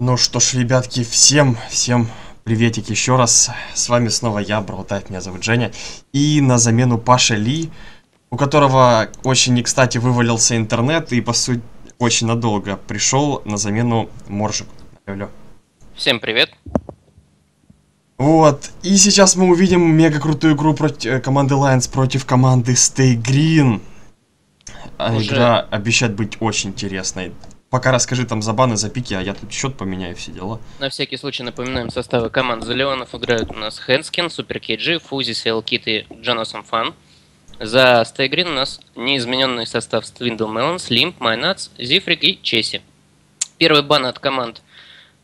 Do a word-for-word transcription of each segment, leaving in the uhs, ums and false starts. Ну что ж, ребятки, всем, всем приветик еще раз. С вами снова я, Браутайф, меня зовут Женя. И на замену Паше Ли, у которого очень не кстати вывалился интернет и, по сути, очень надолго пришел на замену Моржик. Всем привет. Вот, и сейчас мы увидим мега крутую игру против команды Lions против команды Stay Green. Уже... Игра обещает быть очень интересной. Пока расскажи там за баны, за пики, а я тут счет поменяю, все дела. На всякий случай напоминаем составы команд. За Леонов играют у нас Хэнскин, Супер Кей Джи, Фузи, Сейлкит и Джонасан Фан. За Stay Green у нас неизмененный состав Твиндлмелон, Слимп, Майнац, Зифрик и Чеси. Первый бан от команд.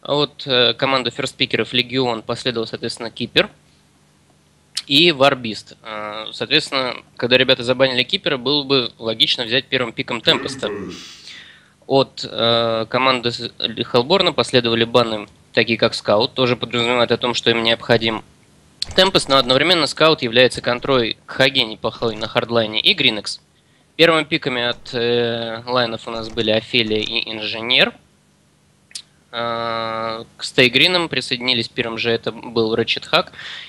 От э, команды ферстпикеров Легион последовал, соответственно, Кипер и Варбист. Э, соответственно, когда ребята забанили Кипера, было бы логично взять первым пиком Темпеста. От э, команды Хеллборна последовали баны, такие как Скаут, тоже подразумевает о том, что им необходим Темпест, но одновременно Скаут является контрой к Хагене, плохой на хардлайне, и Гринекс. Первыми пиками от э, лайнов у нас были Офелия и Инженер. Э, к Stay Green присоединились первым же, это был Ratchet Hack,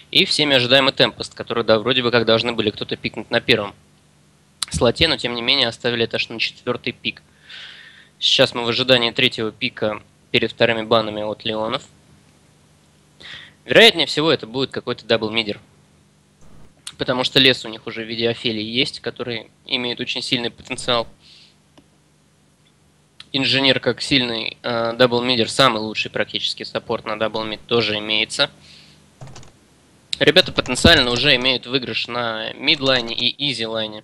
и всеми ожидаемый Темпест, который, да, вроде бы как должны были кто-то пикнуть на первом слоте, но тем не менее оставили это аж на четвертый пик. Сейчас мы в ожидании третьего пика перед вторыми банами от Леонов. Вероятнее всего, это будет какой-то дабл-мидер. Потому что лес у них уже в виде Офелии есть, который имеет очень сильный потенциал. Инженер как сильный э, дабл-мидер, самый лучший практически саппорт на дабл-мид тоже имеется. Ребята потенциально уже имеют выигрыш на мидлайне и изи-лайне.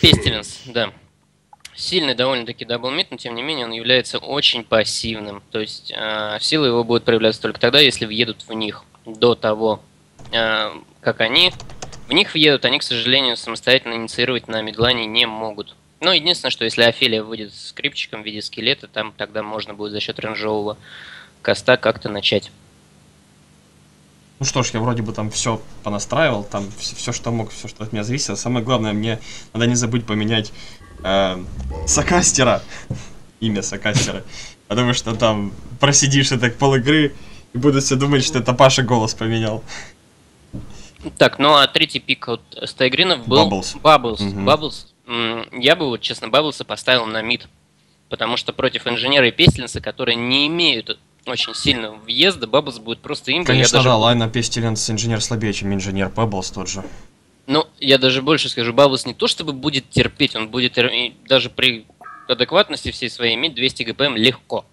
Пестеленс, да. Сильный довольно-таки даблмид, но тем не менее он является очень пассивным. То есть э, сила его будет проявляться только тогда, если въедут в них до того, э, как они... В них въедут, они, к сожалению, самостоятельно инициировать на мидлайне не могут. Но единственное, что если Офелия выйдет с скрипчиком в виде скелета, там тогда можно будет за счет рейнджового коста как-то начать. Ну что ж, я вроде бы там все понастраивал, там все, все что мог, все, что от меня зависело. Самое главное, мне надо не забыть поменять э, сокастера, имя сокастера, потому что там просидишь так пол игры и будут все думать, что это Паша голос поменял. Так, ну а третий пик от Stay Green был Bubbles. Bubbles. Угу. Bubbles. Я бы, вот честно, Bubbles поставил на мид, потому что против Инженера и Пестеленса, которые не имеют... очень сильно въезда, Bubbles будет просто имба. Конечно, даже... да, лайна Пестеленс Инженер слабее, чем Инженер Bubbles тот же. Ну, я даже больше скажу, Bubbles не то чтобы будет терпеть, он будет и даже при адекватности всей своей иметь двести ГПМ легко.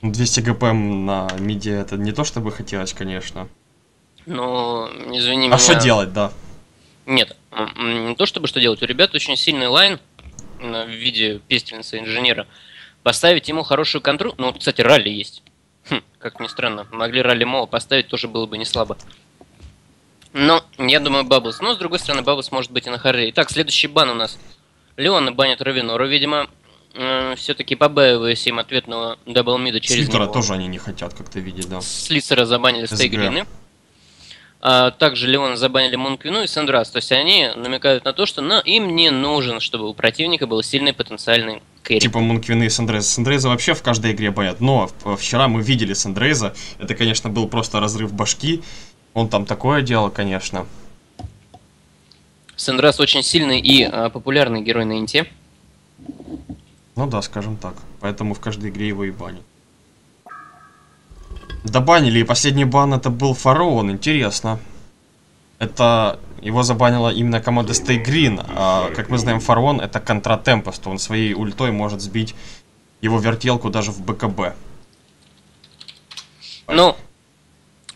двести ГПМ на миде это не то, чтобы хотелось, конечно. Но, извини а меня... А что делать, да? Нет, не то чтобы что делать. У ребят очень сильный лайн в виде Пестеленса Инженера. Поставить ему хорошую контру. Ну, кстати, ралли есть. Хм, как ни странно. Могли ралли Моа поставить, тоже было бы не слабо. Но, я думаю, Bubbles. Но, с другой стороны, Bubbles может быть и на харе. Итак, следующий бан у нас. Леона банят Равенору, видимо. Э, Все-таки побаиваясь им ответного даблмида через Слитера него. Тоже они не хотят как-то видеть, да. Слитера забанили Stay Green. А также Леона забанили Мунквину и Сендрас. То есть они намекают на то, что но им не нужен, чтобы у противника был сильный потенциальный керри. Типа Мунквины и Сендреза. Сендреза вообще в каждой игре банят. Но вчера мы видели Сендреза. Это, конечно, был просто разрыв башки. Он там такое делал, конечно. Сендрас очень сильный и а, популярный герой на инте. Ну да, скажем так. Поэтому в каждой игре его и банят. Добанили, и последний бан это был Фараон, интересно. Это его забанила именно команда Stay Green, а, как мы знаем, Фараон это контра Темпест, он своей ультой может сбить его вертелку даже в БКБ. Ну,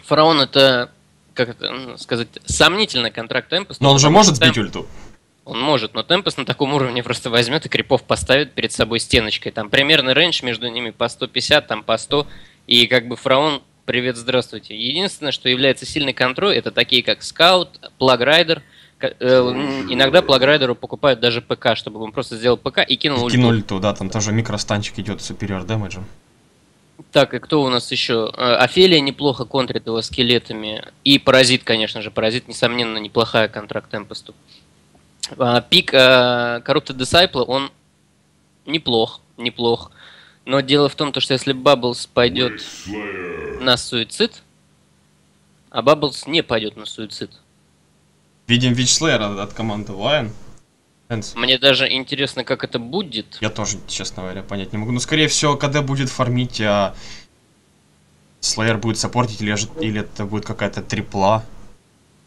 Фараон это, как это сказать, сомнительный контракт Темпест. Но он же может сбить ульту? Он может, но Темпест на таком уровне просто возьмет и крипов поставит перед собой стеночкой. Там примерный рейндж между ними по сто пятьдесят, там по сто. И как бы Фараон, привет, здравствуйте. Единственное, что является сильной контрой, это такие как Скаут, Плаграйдер. Иногда Плаграйдеру покупают даже ПК, чтобы он просто сделал ПК и кинул ульту. Кинул ульту, да, там тоже микростанчик идет с superior damage. Так, и кто у нас еще? Офелия неплохо контрит его скелетами. И Паразит, конечно же. Паразит, несомненно, неплохая контракт Темпесту. Пик Corrupted Disciple, он неплох. неплох. Но дело в том, что если Bubbles пойдет на суицид, а Bubbles не пойдет на суицид. Видим Witchslayer от команды Lion. Мне даже интересно, как это будет. Я тоже, честно говоря, понять не могу. Но, скорее всего, КД будет фармить, а Slayer будет саппортить, или, или это будет какая-то трипла.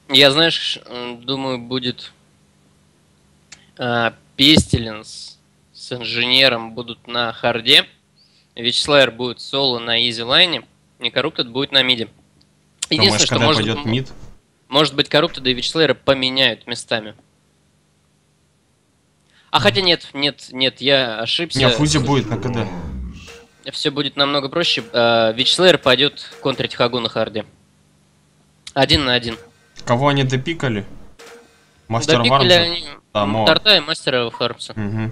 Я, знаешь, думаю, будет Пестиленс с инженером будут на харде. Witchslayer будет соло на изи-лайне. И Corrupted будет на миде. Единственное, что может, пойдет мид? Может быть, Corrupted и Witchslayer поменяют местами. А хотя нет, нет, нет, я ошибся. Нет, Фузи будет на КД. Все будет намного проще. Witchslayer пойдет контрить Хагу на харде. Один на один. Кого они допикали? Мастер допикали Вармса? Они... Да, Мор. Тарта и Мастера Вармса. Угу.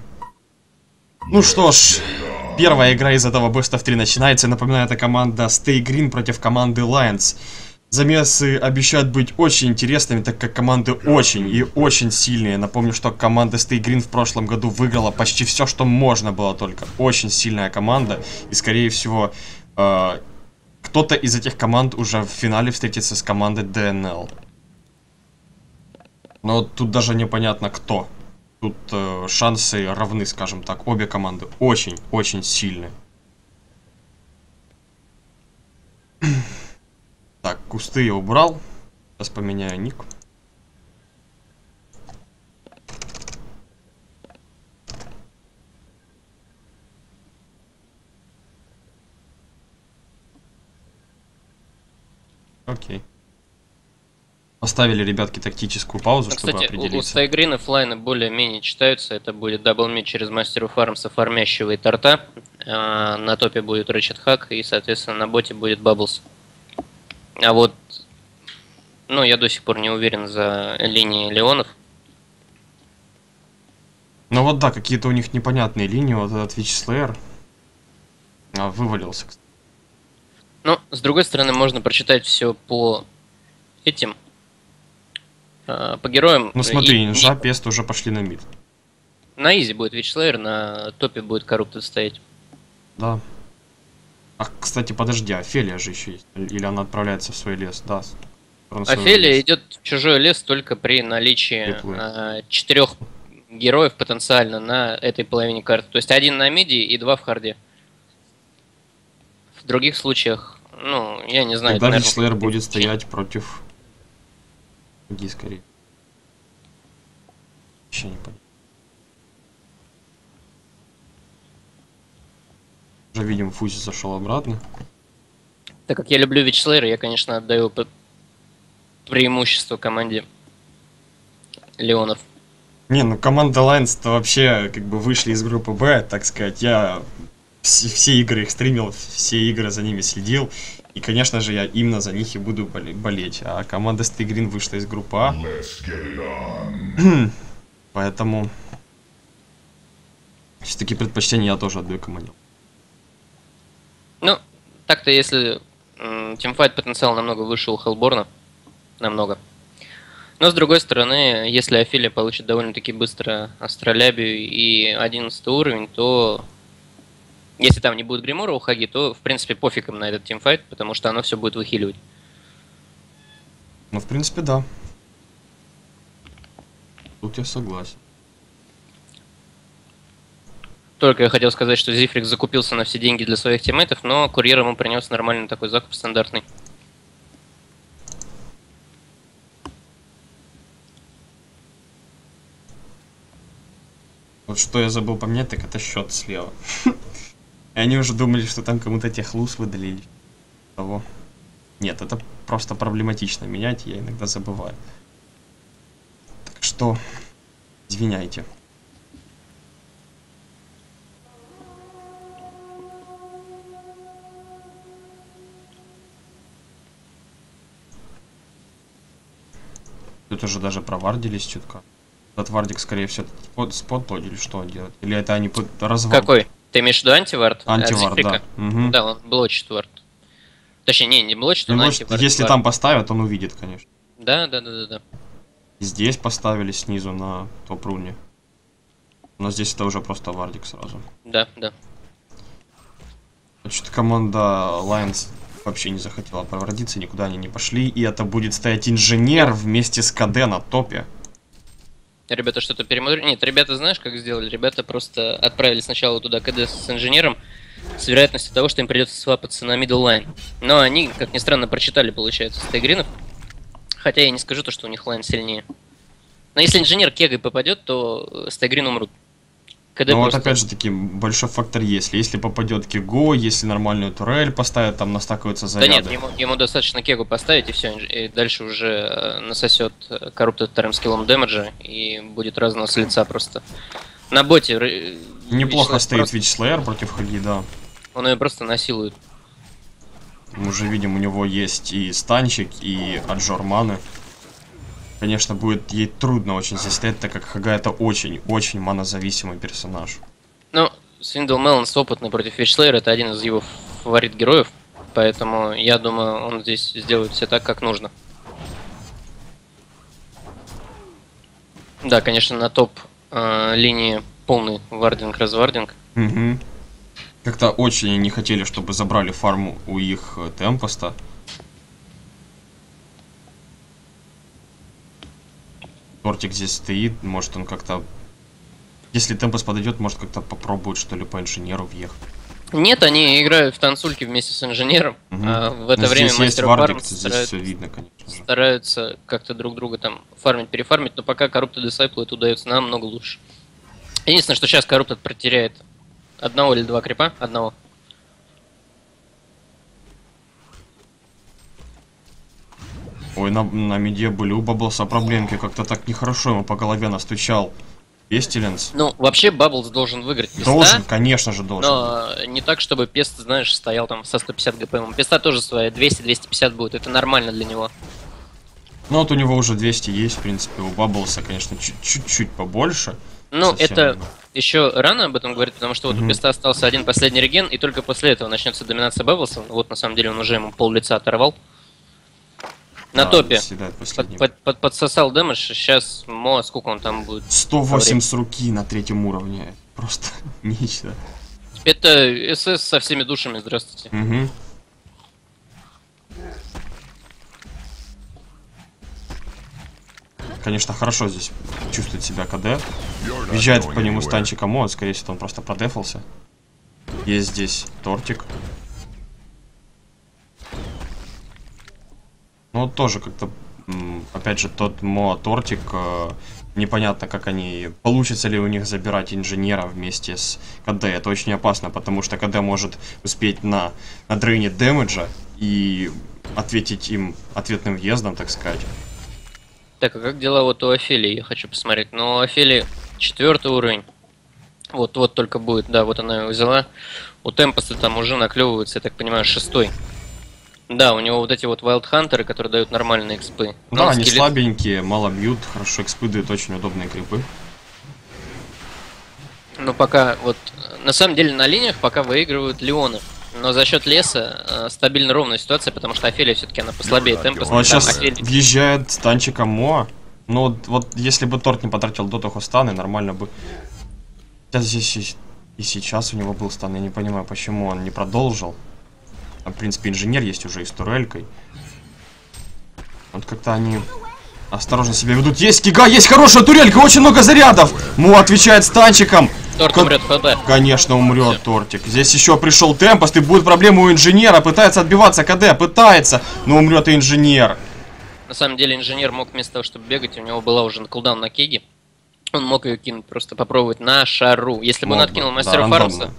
Ну что ж, первая игра из этого Best of три начинается. Напоминаю, это команда Stay Green против команды Lions. Замесы обещают быть очень интересными, так как команды очень и очень сильные. Напомню, что команда Stay Green в прошлом году выиграла почти все, что можно было только. Очень сильная команда. И, скорее всего, э, кто-то из этих команд уже в финале встретится с командой ди эн эл. Но тут даже непонятно, кто. Тут э, шансы равны, скажем так. Обе команды очень-очень сильные. Так, кусты я убрал. Сейчас поменяю ник. Окей. Поставили, ребятки, тактическую паузу, а, чтобы кстати, определиться. У Stay Green оффлайны более-менее читаются. Это будет даблмид через Мастера Фармса, фармящего и Торта. А на топе будет Ratchet Hack и, соответственно, на боте будет Bubbles. А вот, ну, я до сих пор не уверен за линии Леонов. Ну вот да, какие-то у них непонятные линии. Вот этот Witchslayer вывалился. Ну, с другой стороны, можно прочитать все по этим, по героям. Ну смотри, Инжа, Пест уже пошли на мид. На изи будет Witchslayer, на топе будет Corrupted стоять. Да. А, кстати, подожди, Офелия же еще есть. Или она отправляется в свой лес, да. Офелия идет в чужой лес только при наличии четырех героев потенциально на этой половине карты. То есть один на миде и два в харде. В других случаях, ну, я не знаю. Тогда Witchslayer будет стоять против... Иди скорее. Еще не понятно. Уже видим, Фузи зашел обратно. Так как я люблю Witchslayer, я, конечно, отдаю преимущество команде Леонов. Не, ну команда Lions-то вообще как бы вышли из группы Б, так сказать. Я все, все игры их стримил, все игры за ними следил. И, конечно же, я именно за них и буду болеть. А команда Stay Green вышла из группы А. Поэтому все-таки предпочтение я тоже отдаю команде. Ну, так-то если тимфайт потенциал намного выше у Hellborn, намного. Но с другой стороны, если Офелия получит довольно-таки быстро астролябию и одиннадцатый уровень, то если там не будет гримора у Хаги, то в принципе пофиг им на этот тимфайт, потому что оно все будет выхиливать. Ну, в принципе, да. Тут я согласен. Только я хотел сказать, что Зифрик закупился на все деньги для своих тиммейтов, но курьер ему принес нормальный такой закуп, стандартный. Вот что я забыл поменять, так это счет слева. И они уже думали, что там кому-то техлуз выдали. Того. Нет, это просто проблематично менять, я иногда забываю. Так что, извиняйте. Тут уже даже провардились чутка. Этот вардик, скорее всего, спотлодили, или что он делает? Или это они под развар... Какой? Ты имеешь в виду антивард? Антивард, да. Угу. Да, он блочит вард. Точнее, не, не блочит, он антивард. Если там поставят, он увидит, конечно. Да, да, да, да, да. Здесь поставили снизу на топ-руне. Но здесь это уже просто вардик сразу. Да, да. Что-то команда Lions вообще не захотела прородиться, никуда они не пошли. И это будет стоять инженер вместе с КД на топе. Ребята что-то перемудрили. Нет, ребята, знаешь, как сделали? Ребята просто отправили сначала туда КД с инженером с вероятностью того, что им придется свапаться на middle line. Но они, как ни странно, прочитали, получается, стейгринов. Хотя я не скажу то, что у них лайн сильнее. Но если инженер кегой попадет, то стейгрин умрут. КД ну просто... вот опять же таки большой фактор если. Если попадет кего, если нормальную турель поставят, там настакиваются заряды. Да нет, ему, ему достаточно кегу поставить и все, и дальше уже насосет коррупта вторым скиллом дэмэджа и будет разного с лица просто. На боте... Неплохо Вячеслав стоит просто... Вичслеер против Хаги, да. Он ее просто насилует. Мы уже видим, у него есть и станчик, и аджор маны. Конечно, будет ей трудно очень застоять, так как Хага это очень-очень манозависимый персонаж. Ну, Свиндл Меланс опытный против Вичслеера, это один из его фаворит героев, поэтому я думаю, он здесь сделает все так, как нужно. Да, конечно, на топ э, линии полный вардинг-развардинг. Угу. Как-то очень не хотели, чтобы забрали фарму у их Темпоста. Тортик здесь стоит, может он как-то... Если Темпос подойдет, может как-то попробует что ли по инженеру въехать. Нет, они играют в танцульки вместе с инженером. Угу. А в это здесь время мастер фарм стараются, видно, стараются как-то друг друга там фармить, перефармить, но пока Corrupted Disciple это удается намного лучше. Единственное, что сейчас Corrupted протеряет одного или два крипа, одного. Ой, на, на миде были у Баблса проблемки, как-то так нехорошо ему по голове настучал Пестиленс. Ну, вообще Баблс должен выиграть Песта. Должен, конечно же должен. Но не так, чтобы Пест, знаешь, стоял там со сто пятьдесят гпм. Песта тоже свои двести — двести пятьдесят будет, это нормально для него. Ну вот у него уже двести есть, в принципе, у Баблса, конечно, чуть-чуть побольше. Ну, это много. Еще рано об этом говорить, потому что вот mm-hmm. у Песта остался один последний реген, и только после этого начнется доминация Баблса. Вот на самом деле он уже ему пол лица оторвал. На да, топе под, под, под, подсосал дэмэдж, сейчас мо, сколько он там будет? сто восемь с руки на третьем уровне, просто нечто. Это СС со всеми душами, здравствуйте. Угу. Конечно, хорошо здесь чувствует себя КД. Въезжает по нему станчик АМО, скорее всего он просто продефался. Есть здесь тортик. Ну, тоже как-то, опять же, тот Моа-Тортик, э, непонятно, как они, получится ли у них забирать инженера вместе с КД. Это очень опасно, потому что КД может успеть на, на дрейне дэмэджа и ответить им ответным въездом, так сказать. Так, а как дела вот у Офелии, я хочу посмотреть. Ну, у Офелии четвертый уровень. Вот, вот только будет, да, вот она его взяла. У Темпоста там уже наклевывается, я так понимаю, шестой. Да, у него вот эти вот вайлдхантеры, которые дают нормальные экспы. Да, они скелет... слабенькие, мало бьют, хорошо экспы дают, очень удобные крипы. Ну пока вот, на самом деле на линиях пока выигрывают Леоны. Но за счет леса э, стабильно ровная ситуация, потому что Офелия все-таки она послабее темпа. Он сейчас Офелия... въезжает станчиком Моа. Ну вот, вот если бы Торт не потратил доту хостаны, нормально бы. Хотя здесь и сейчас у него был стан, я не понимаю, почему он не продолжил. В принципе, инженер есть уже и с турелькой. Вот как-то они осторожно себя ведут. Есть кига, есть хорошая турелька, очень много зарядов. Му отвечает станчиком. Торт Кон... умрет, ХБ. Конечно, умрет Все. Тортик. Здесь еще пришел Темпост, и будет проблема у инженера. Пытается отбиваться КД, пытается, но умрет и инженер. На самом деле, инженер мог вместо того, чтобы бегать, у него была уже кулдаун на кеге. Он мог ее кинуть, просто попробовать на шару. Если бы мог он откинул мастера да, Фармса...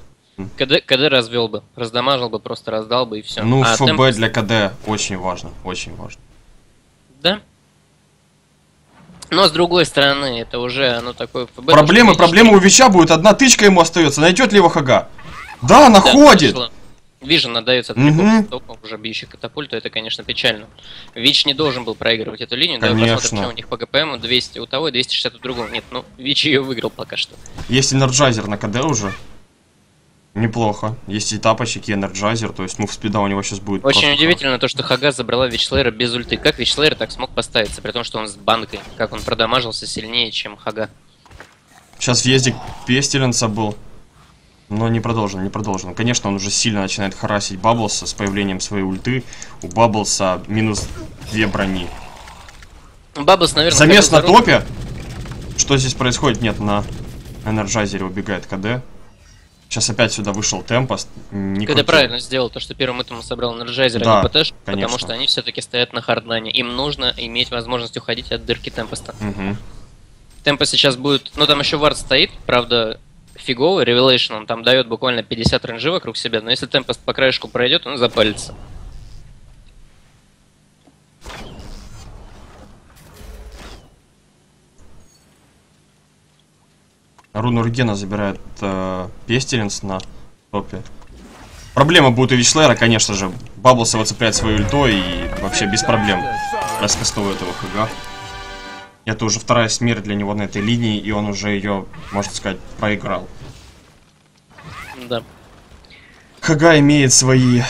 КД, КД развел бы, раздамажил бы, просто раздал бы и все. Ну, а ФБ темп... для КД очень важно, очень важно. Да. Но с другой стороны, это уже, ну, такое... ФБ проблемы, проблемы у Вича будет, одна тычка ему остается, найдет ли его Хага? Да, находит! Да, Вижен отдается от угу. только уже бьющий катапульту, это, конечно, печально. Вич не должен был проигрывать эту линию, да, посмотрим, что у них по ГПМу, двести у того и двести шестьдесят у другого. Нет, ну, Вич ее выиграл пока что. Есть энерджайзер на КД уже. Неплохо. Есть и тапочек, и энерджайзер, то есть мувспида у него сейчас будет. Очень удивительно то, что Хага забрала Вичслеера без ульты. Как Вичслеер так смог поставиться, при том, что он с банкой? Как он продамажился сильнее, чем Хага? Сейчас въездик Пестиленса был. Но не продолжен, не продолжен. Конечно, он уже сильно начинает харасить Бабблса с появлением своей ульты. У Бабблса минус две брони. Бабблс, наверное... Замес на топе? Что здесь происходит? Нет, на Энерджайзере убегает КД. Сейчас опять сюда вышел Темпост. КД правильно сделал то, что первым этому собрал Энерджайзер, да, и ПТ, потому что они все-таки стоят на харднане. Им нужно иметь возможность уходить от дырки Темпоста. Угу. Темпост сейчас будет... Ну, там еще вард стоит, правда... Фиговый, Revelation, он там дает буквально пятьдесят ренжи вокруг себя, но если Темпост по краешку пройдет, он запалится. Руну Ргена забирает э, Пестилинс на топе. Проблема будет у Вичлера, конечно же. Бабблса выцепляет свою ульто и вообще без проблем раскастовывает его хага. Это уже вторая смерть для него на этой линии, и он уже ее, можно сказать, проиграл. Да. Хага имеет свои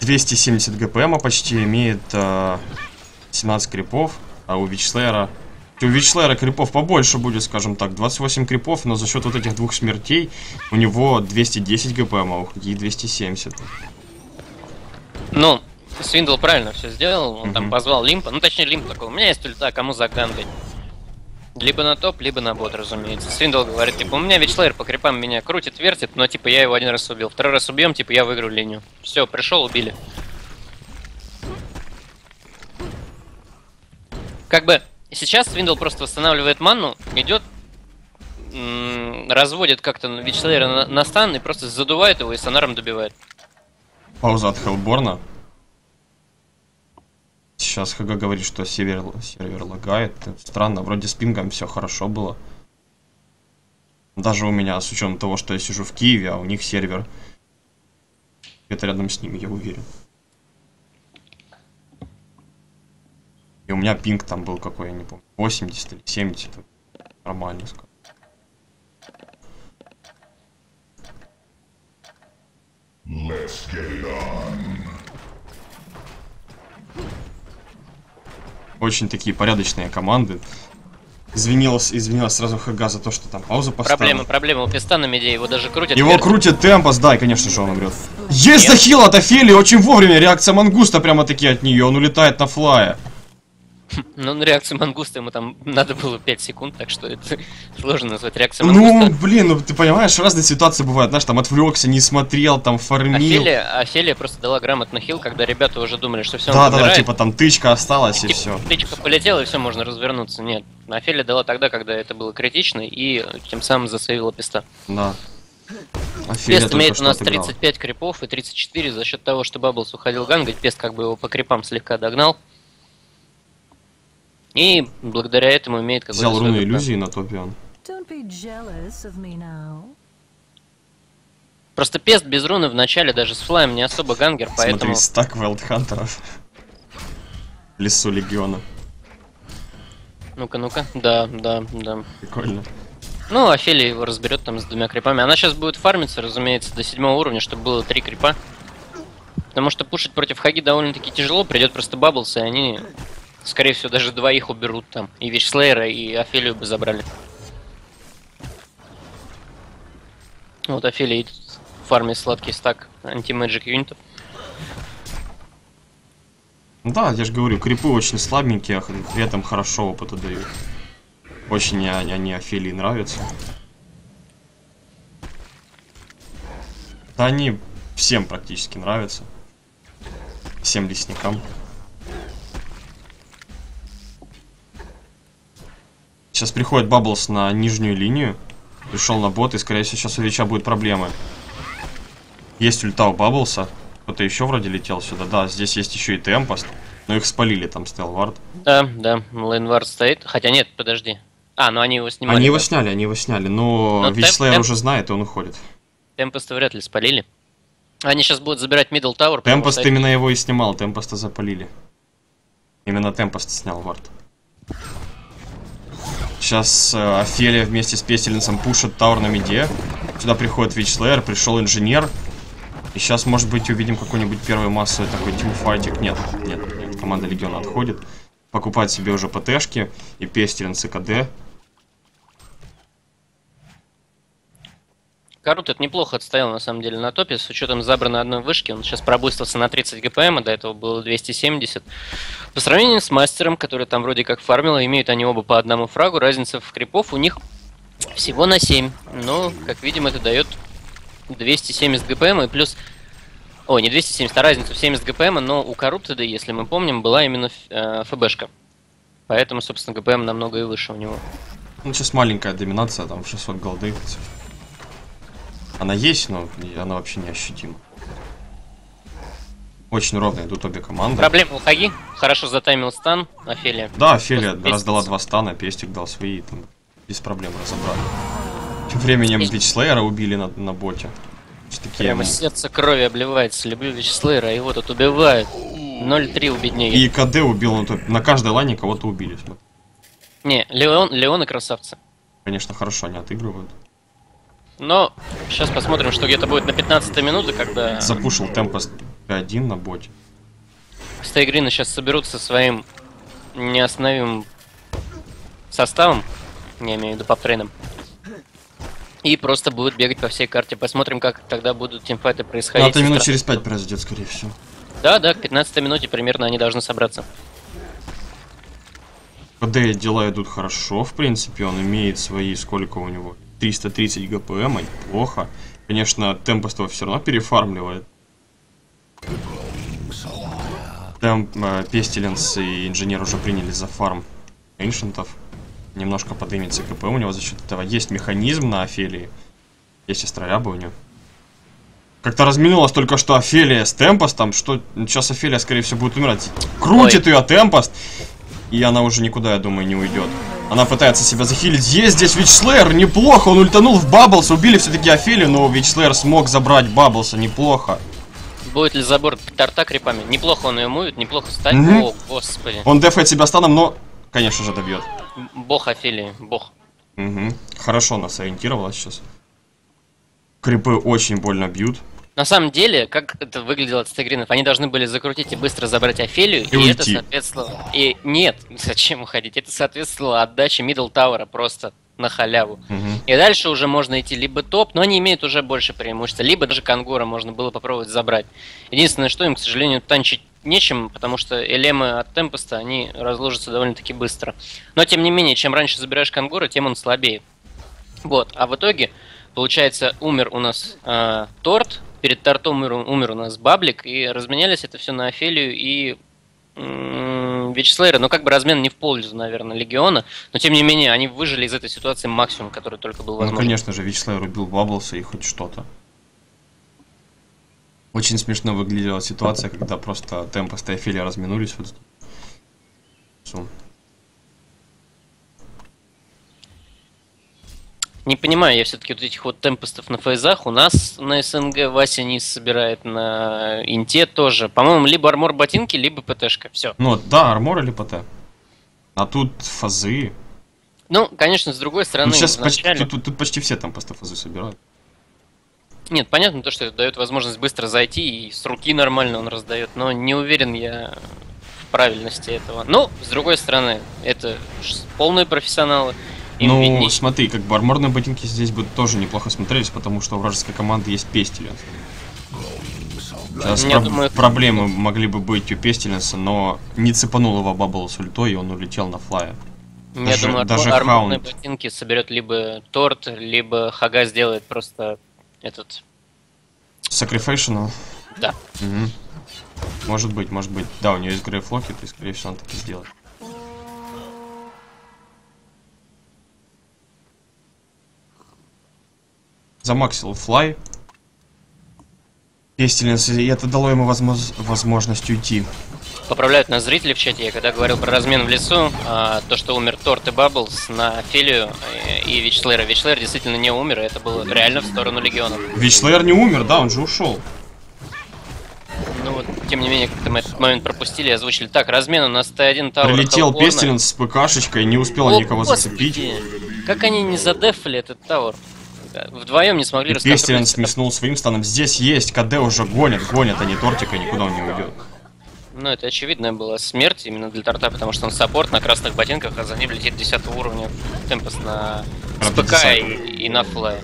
двести семьдесят ГПМа, почти имеет э, семнадцать крипов, а у Вичслера... У Вичслера крипов побольше будет, скажем так, двадцать восемь крипов, но за счет вот этих двух смертей у него двести десять ГПМа, а у Хаги двести семьдесят. Ну... Свиндл правильно все сделал, он mm-hmm. там позвал Лимпа, ну точнее Лимп такой, у меня есть ульта, кому загангать? Либо на топ, либо на бот, разумеется. Свиндл говорит, типа, у меня Вичлер по крипам меня крутит, вертит, но типа я его один раз убил, второй раз убьем, типа я выиграю линию. Все, пришел, убили. Как бы сейчас Свиндл просто восстанавливает манну, идет, разводит как-то Вичлера на, на стан и просто задувает его и сонаром добивает. Пауза от Хеллборна. Сейчас Хага говорит, что сервер, сервер лагает. Странно, вроде с пингом все хорошо было. Даже у меня, с учетом того, что я сижу в Киеве, а у них сервер. Это рядом с ними, я уверен. И у меня пинг там был какой, я не помню, восемьдесят или семьдесят. Нормально, скажем. Let's get it on. Очень такие порядочные команды. Извинилась, извинилась сразу Хага за то, что там пауза поставила. Проблема, проблема. У Песта на меде его даже крутят. Его вверх. Крутит Темпост, да, и конечно же он умрет. Есть захил от Офелии, очень вовремя. Реакция Мангуста прямо-таки от нее. Он улетает на флае. Ну, на реакцию Мангуста ему там надо было пять секунд, так что это сложно назвать реакцией Мангуста. Ну, блин, ну ты понимаешь, разные ситуации бывают, знаешь, там отвлекся, не смотрел, там фармил. Офелия, Офелия просто дала грамотно хил, когда ребята уже думали, что все. Да, да, да, типа там тычка осталась и, и все. Тычка полетела и все, можно развернуться. Нет, Офелия дала тогда, когда это было критично и тем самым засейвила Песта. Да. Пест имеет у нас тридцать пять крипов и тридцать четыре за счет того, что Бабблс уходил гангать, Пест как бы его по крипам слегка догнал. И благодаря этому имеет какой-то... Взял руну иллюзии на топе он. Просто Пест без руны в начале даже с флаем не особо гангер, поэтому... Смотри, стак вайлдхантеров. Лесу легиона. Ну-ка, ну-ка. Да, да, да. Прикольно. Ну, Офелия его разберет там с двумя крипами. Она сейчас будет фармиться, разумеется, до седьмого уровня, чтобы было три крипа. Потому что пушить против Хаги довольно-таки тяжело. Придет просто Бабблс, и они... Скорее всего, даже двоих уберут там. И Вичслейра, и Офелию бы забрали. Вот Офелия фармит сладкий стак анти-мэджик юнитов. Да, я же говорю, крипы очень слабенькие, а при этом хорошо опыта дают. Очень они Офелии нравятся. Да они всем практически нравятся. Всем лесникам. Сейчас приходит Бабблс на нижнюю линию. Пришел на бот, и скорее всего сейчас у Вича будет проблемы. Есть ульта у Бабблса. Кто-то еще вроде летел сюда. Да, здесь есть еще и Темпост. Но их спалили там, стелвард. Да, да, лейнвард стоит. Хотя нет, подожди. А, ну они его снимали. Они его да? сняли, они его сняли. Но, но Вичслейр уже знает, и он уходит. Темпоста вряд ли спалили. Они сейчас будут забирать мидл тауэр. Темпост что... именно его и снимал, Темпоста запалили. Именно Темпост снял вард. Сейчас э, Офелия вместе с Пестилинсом пушит тауэр на миде. Сюда приходит Вичслейр, пришел инженер. И сейчас, может быть, увидим какую-нибудь первую массу. Такой тимфайтик. Нет, нет, нет. Команда Легиона отходит. Покупает себе уже ПТшки. И Пестилинс, и КД. Карут неплохо отстоял, на самом деле, на топе, с учетом забранной одной вышки. Он сейчас пробустился на тридцать гпм, а до этого было двести семьдесят. По сравнению с мастером, который там вроде как фармил, имеют они оба по одному фрагу. Разница в крипов у них всего на семь. Но, как видим, это дает двести семьдесят гпм и плюс... Ой, не двести семьдесят, а разница в семьдесят гпм, но у Каруты, да, если мы помним, была именно эф-бэ-шка. Поэтому, собственно, гпм намного и выше у него. Ну, сейчас маленькая доминация, там шестьсот голды. Она есть, но она вообще не ощутима. Очень ровно идут обе команды. Проблема у Хаги. Хорошо затаймил стан. Офелия. Да, Офелия раздала два стана, Пестик дал свои, там без проблем разобрали. Тем временем Вичслейера убили на, на боте. Прямо сердце крови обливается. Люблю Вичслейера, его тут убивают. ноль три у бедняги. И ка дэ убил на топе. На каждой лане кого-то убили. Не, Леон, Леон и красавцы. Конечно, хорошо они отыгрывают. Но сейчас посмотрим, что где-то будет на пятнадцатой минуте, когда... Запушил темпа один на боте. Стейгрины сейчас соберутся своим неостановимым составом, я имею в виду по трейнам, и просто будут бегать по всей карте. Посмотрим, как тогда будут тимфайты происходить. Но это минут через пять произойдет, скорее всего. Да, да, к пятнадцатой минуте примерно они должны собраться. ка дэ дела идут хорошо, в принципе, он имеет свои, сколько у него... триста тридцать гпм, неплохо. Конечно, Темпест его все равно перефармливает. Темп, э, Пестиленс и Инженер уже приняли за фарм Эншентов. Немножко поднимется ка пэ у него за счет этого. Есть механизм на Офелии. Есть астролябы у нее. Как-то разминулась только что Офелия с Темпостом. Что... Сейчас Офелия, скорее всего, будет умирать. Крутит Ой. ее Темпест. И она уже никуда, я думаю, не уйдет. Она пытается себя захилить. Есть здесь Вичслейер, неплохо, он ультанул в Бабблс, убили все-таки Офелию, но Вичслейер смог забрать Бабблса, неплохо. Будет ли забор торта крипами? Неплохо он ее мует, неплохо ставит. Mm -hmm. О, господи. Он дефает себя станом, но, конечно же, добьет. Бог Офелии, бог. Угу. Хорошо она сориентировалась сейчас. Крипы очень больно бьют. На самом деле, как это выглядело от Стегринов, они должны были закрутить и быстро забрать Офелию, и, и это соответствовало... И нет, зачем уходить? Это соответствовало отдаче Мидл Тауэра просто на халяву. Угу. И дальше уже можно идти либо топ, но они имеют уже больше преимущества, либо даже Конгора можно было попробовать забрать. Единственное, что им, к сожалению, танчить нечем, потому что элемы от Темпеста, они разложатся довольно-таки быстро. Но, тем не менее, чем раньше забираешь Конгора, тем он слабее. Вот, а в итоге, получается, умер у нас э, Торт. Перед тортом умер, умер у нас Баблик, и разменялись это все на Офелию и Вичслейера. Но как бы размен не в пользу, наверное, Легиона, но тем не менее они выжили из этой ситуации максимум, который только был возможен. Ну, конечно же, Вичслейер убил Бабблса и хоть что-то. Очень смешно выглядела ситуация, когда просто Темпест и Офелия разминулись. Вот. Не понимаю, я все-таки вот этих вот Темпестов на фейзах. У нас на СНГ Вася Низ собирает, на Инте тоже. По-моему, либо армор ботинки, либо ПТшка. Все. Ну да, армор или ПТ. А тут фазы. Ну, конечно, с другой стороны. Ну, сейчас изначально... почти, тут, тут почти все Темпесты фазы собирают. Нет, понятно то, что это дает возможность быстро зайти, и с руки нормально он раздает, но не уверен я в правильности этого. Ну, с другой стороны, это полные профессионалы. Ну, видней. Смотри, как бы арморные ботинки здесь бы тоже неплохо смотрелись, потому что у вражеской команды есть Пестиленс. Сейчас про думаю, проблемы это... могли бы быть у Пестиленса, но не цепанул его Баббл с ультой, и он улетел на флае. Я даже, думаю, даже арморные хаунд... ботинки соберет либо Торт, либо Хага сделает просто этот... Sacrificial? Да. Угу. Может быть, может быть. Да, у нее есть Grave Locket, и скорее всего он так и сделает. Замаксил флай. Пестиленс, и это дало ему возможно, возможность уйти. Поправляют нас зрители в чате. Я когда говорил про размен в лесу, а, то, что умер Торт и Бабблс на Офелию и Вичслейера. Вичслейер действительно не умер, и это было реально в сторону Легиона. Вичслейер не умер, да, он же ушел. Ну вот, тем не менее, как-то мы этот момент пропустили, озвучили. Так, размен у нас тэ один Тауэр. Прилетел Пестиленс с ПКшечкой, не успел О, никого зацепить. Как они не задефали этот Тауэр? Вдвоем не смогли рассказать. Пестиленс смеснул своим станом. Здесь есть. ка дэ уже гонят, гонят, а не Тортика, никуда он не уйдет. Ну, это очевидная была смерть именно для Торта, потому что он саппорт на красных ботинках, а за ним летит десятого уровня Темпест на СПК и, и на флай.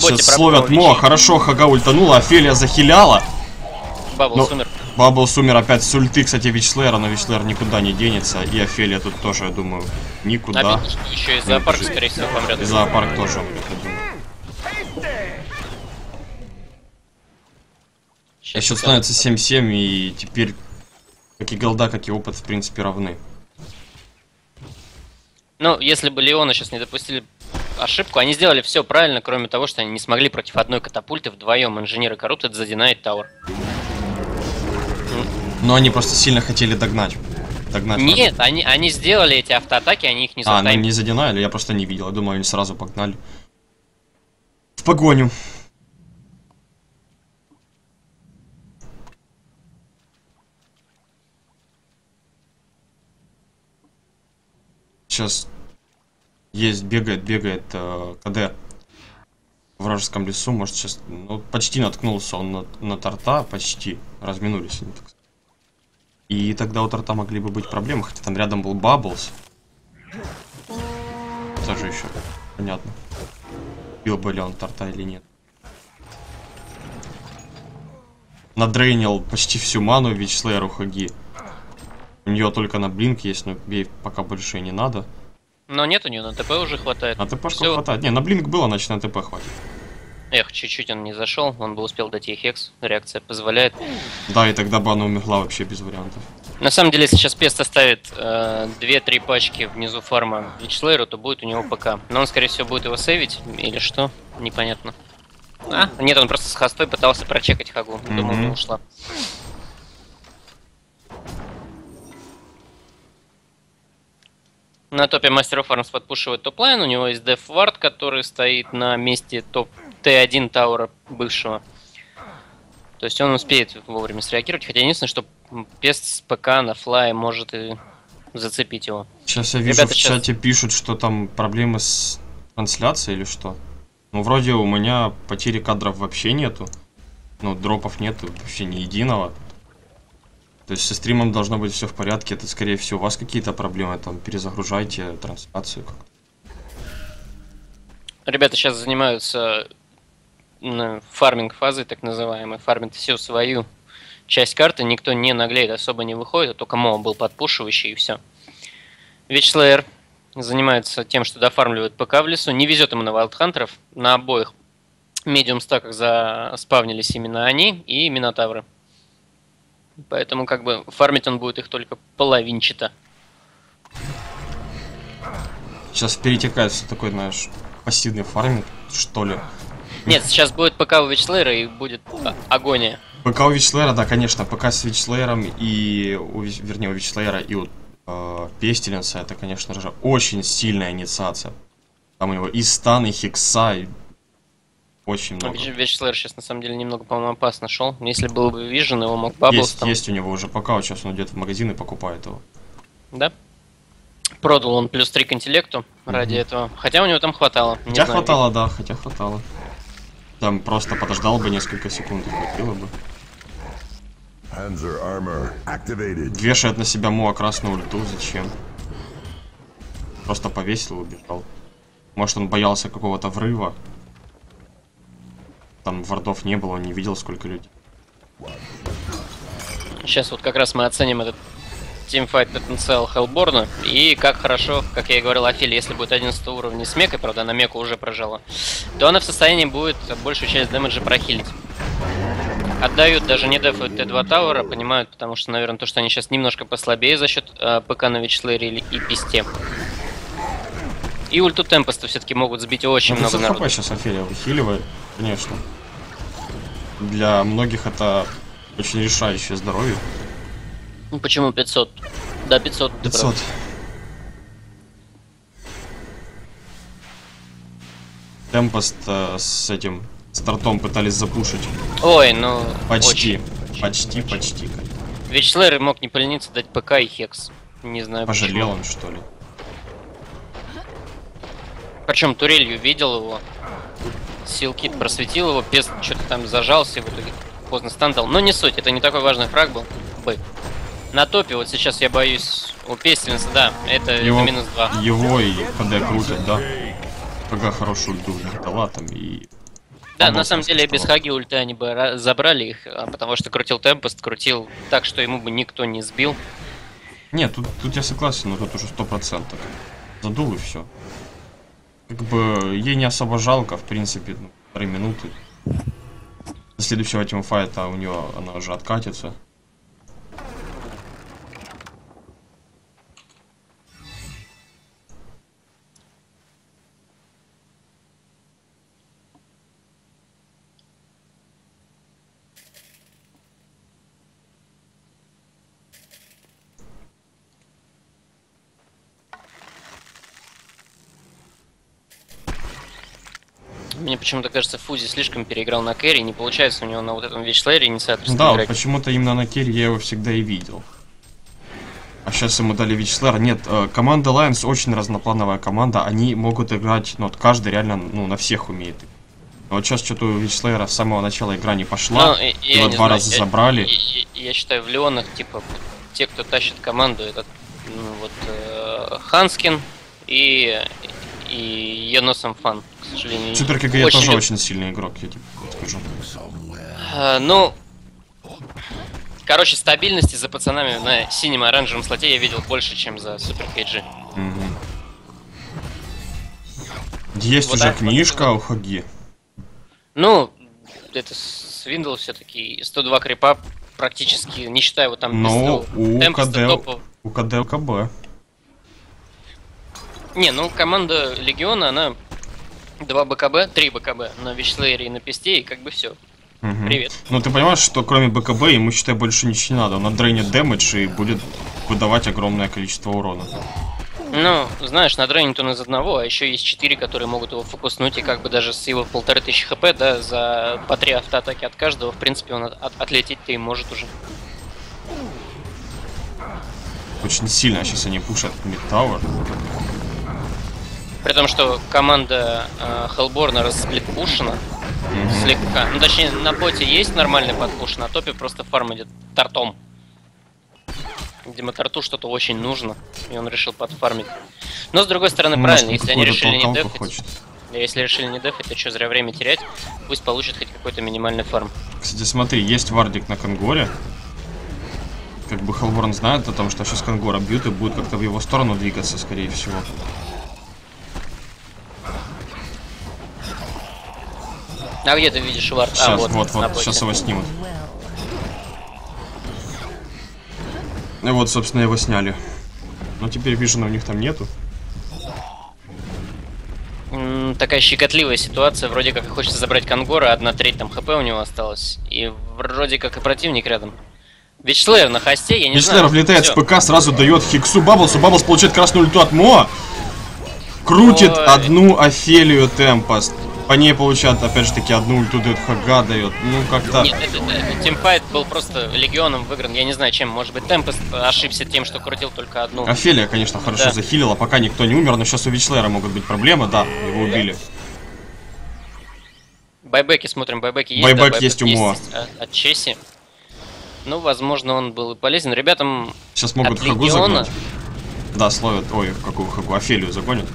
Сейчас словят Моа, хорошо, Хага ультанула, Офелия захиляла. Бабл Сумер. Бабл Сумер опять с ульты, кстати, Вичлера, но Вичлер никуда не денется. И Офелия тут тоже, я думаю, никуда. Еще и зоопарк, скорее всего, помрет. И зоопарк тоже умрет, я думаю. Сейчас, сейчас становится семь семь, и теперь как и голда, как и опыт, в принципе, равны. Ну, если бы Леона сейчас не допустили ошибку, они сделали все правильно, кроме того, что они не смогли против одной катапульты вдвоем инженеры Corrupted задинать Тауэр. Но они просто сильно хотели догнать. догнать Нет, они, они сделали эти автоатаки, они их не задинали. А, они не задинали, я просто не видел, я думаю, они сразу погнали в погоню. Сейчас есть, бегает, бегает э, КД в вражеском лесу, может сейчас, ну, почти наткнулся он на, на торта, почти разминулись они, так сказать. И тогда у торта могли бы быть проблемы, хотя там рядом был Bubbles. Тоже еще понятно, бил бы ли он торта или нет. Надрейнил почти всю ману Вичслееру Хаги. У нее только на блинк есть, но ей пока больше не надо. Но нет, у нее на ТП уже хватает. На ТП Все... хватает. Не, на блинк было, значит на ТП хватит. Эх, чуть-чуть он не зашел, он бы успел дать ей хекс, реакция позволяет. Да, и тогда бы она умерла вообще без вариантов. На самом деле, если сейчас Песта ставит э, две-три пачки внизу фарма Вичлейру, то будет у него ПК. Но он, скорее всего, будет его сейвить или что, непонятно. А, нет, он просто с хостой пытался прочекать Хагу, думал, mm-hmm. ушла. На топе Мастеров Армс подпушивает топ-лайн, у него есть Деф Вард, который стоит на месте топ Т1 Таура бывшего. То есть он успеет вовремя среагировать, хотя единственное, что Пест с ПК на флай может и зацепить его. Сейчас я вижу, ребята, в чате сейчас... пишут, что там проблемы с трансляцией или что. Ну, вроде у меня потери кадров вообще нету, ну, дропов нету вообще ни единого. То есть со стримом должно быть все в порядке, это скорее всего у вас какие-то проблемы, там перезагружайте трансляцию как-то. Ребята сейчас занимаются фарминг фазой, так называемой, фармят всю свою часть карты, никто не наглеет, особо не выходит, а только Моа был подпушивающий и все. Вичлеер занимается тем, что дофармливает ПК в лесу, не везет ему на вайлдхантеров, на обоих медиум стаках заспавнились именно они и минотавры. Поэтому как бы фармить он будет их только половинчато. Сейчас перетекает все такой, знаешь, пассивный фарминг, что ли. Нет, сейчас будет ПК у Вичлеера и будет агония. ПК у Вичлеера, да, конечно, ПК с Вичлеером и... У, вернее, у Вичлеера и у э, Пестеленса, это, конечно же, очень сильная инициация. Там у него и стан, и хекса, и... Очень много. Вичлеер сейчас на самом деле немного, по-моему, опасно шел. Если был бы Вижен, его мог Bubbles есть, там... есть у него уже пока, вот сейчас он идет в магазин и покупает его. Да? Продал он плюс три к интеллекту mm-hmm. ради этого. Хотя у него там хватало. Хотя знаю, хватало, да, хотя хватало. Там просто подождал бы несколько секунд и хватило бы. Вешает на себя Моа красную ульту, зачем? Просто повесил и убежал. Может, он боялся какого-то врыва. Там вардов не было, он не видел, сколько людей. Сейчас вот как раз мы оценим этот тимфайт потенциал Хеллборна. И как хорошо, как я и говорил, Офелия, если будет одиннадцатого уровня с мекой, правда, она меку уже прожала, то она в состоянии будет большую часть дэмэджа прохилить. Отдают, даже не дефают Т2 Тауэра, понимают, потому что, наверное, то, что они сейчас немножко послабее за счет э, ПК на Вичлере и Песте. И ульту Темпеста все-таки могут сбить очень ну, много народу. Сейчас Офелия выхиливает, конечно. Для многих это очень решающее здоровье. Ну почему пятьсот? Да, пятьсот. пятьсот. Темпест э, с этим стартом пытались запушить. Ой, ну... Почти. Очень, почти, очень. почти. Вичлеер мог не полениться дать ПК и хекс. Не знаю Пожалел почему. он, что ли. Причем турелью видел его. Силкит просветил его, Пест что-то там зажался и в итоге поздно стандал. Но не суть, это не такой важный фраг был. Бэй. На топе, вот сейчас я боюсь, у Пестеленса, да, это его, минус два. Его и КД крутят, да. Пока хорошую ульту дала там и... Да, на самом деле без хаги ульты они бы забрали их, потому что крутил Темпест, крутил так, что ему бы никто не сбил. Нет, тут, тут я согласен, но тут уже сто процентов. Задул и все. Как бы ей не особо жалко, в принципе, ну, три минуты. До следующего тимфайта у нее она уже откатится. Мне почему-то кажется, Фузи слишком переиграл на керри, не получается у него на вот этом Вичслере инициаторском да, играть. Вот почему-то именно на керри я его всегда и видел. А сейчас ему дали Вичслера. Нет, команда Lions очень разноплановая команда, они могут играть, ну вот каждый реально, ну, на всех умеет. Но вот сейчас что-то у Вичслера с самого начала игра не пошла, ну, его два знаю, раза я, забрали. Я, я, я считаю, в Леонах, типа, те, кто тащит команду, это, ну, вот, э, Ханскин и... и Еносом Фан, к сожалению. Супер КГ очень... тоже очень сильный игрок, я тебе скажу. А, ну, короче, стабильности за пацанами на синем и оранжевом слоте я видел больше, чем за Супер КГ. Угу. Есть вот уже книжка вот... у Хаги. Ну, это Свиндл все-таки, сто два крипа практически, не считая вот там... Но у КД, у КД КБ. Не, ну команда Легиона, она два БКБ, три БКБ на Вичслере и на Песте, и как бы все. Угу. Привет. Ну ты понимаешь, что кроме БКБ ему, считай, больше ничего не надо. Он отдрейнит дэмэдж и будет выдавать огромное количество урона. Ну, знаешь, надрейнит он из одного, а еще есть четыре, которые могут его фокуснуть, и как бы даже с его полторы тысячи хп, да, за по три автоатаки от каждого, в принципе, он от отлететь-то и может уже. Очень сильно сейчас они пушат мид-тауэр. При том, что команда э, Хеллборна расплитпушена mm-hmm. слегка. Ну, точнее, на боте есть нормальный подпуш, на топе просто фарм идет тортом. Видимо, торту что-то очень нужно, и он решил подфармить. Но, с другой стороны, ну, правильно, если они решили не дефать... Хочет. Если решили не дефать, то что, зря время терять? Пусть получит хоть какой-то минимальный фарм. Кстати, смотри, есть вардик на Конгоре. Как бы Хеллборн знает о том, что сейчас Конгора бьют и будет как-то в его сторону двигаться, скорее всего. А где ты видишь вард? Сейчас, а, вот, вот, вот сейчас его снимут. И вот, собственно, его сняли. Но теперь вижена у них там нету. М-м, такая щекотливая ситуация. Вроде как хочется забрать Конгора, одна треть там хп у него осталось. И вроде как и противник рядом. Вичслер на хосте, я не Вичслер знаю. Вичслер влетает все. С ПК, сразу дает хиксу Бабблсу. Бабблс получает красную ульту от Моа. Крутит Ой. одну Офелию Темпест. По ней получат, опять же таки, одну ульту дает, Хага дает, ну как-то... Нет, это, это, тимфайт был просто Легионом выигран, я не знаю чем, может быть, Темпест ошибся тем, что крутил только одну. Офелия, конечно, хорошо да. захилила, пока никто не умер, но сейчас у Вичслера могут быть проблемы, да, его убили. Байбеки смотрим, байбеки есть, байбек да, байбек есть у Моа. От Чесси. Ну, возможно, он был и полезен. Ребятам сейчас могут Хагу Легиона... загонять. Да, словят, ой, какую Хагу, Офелию загонят,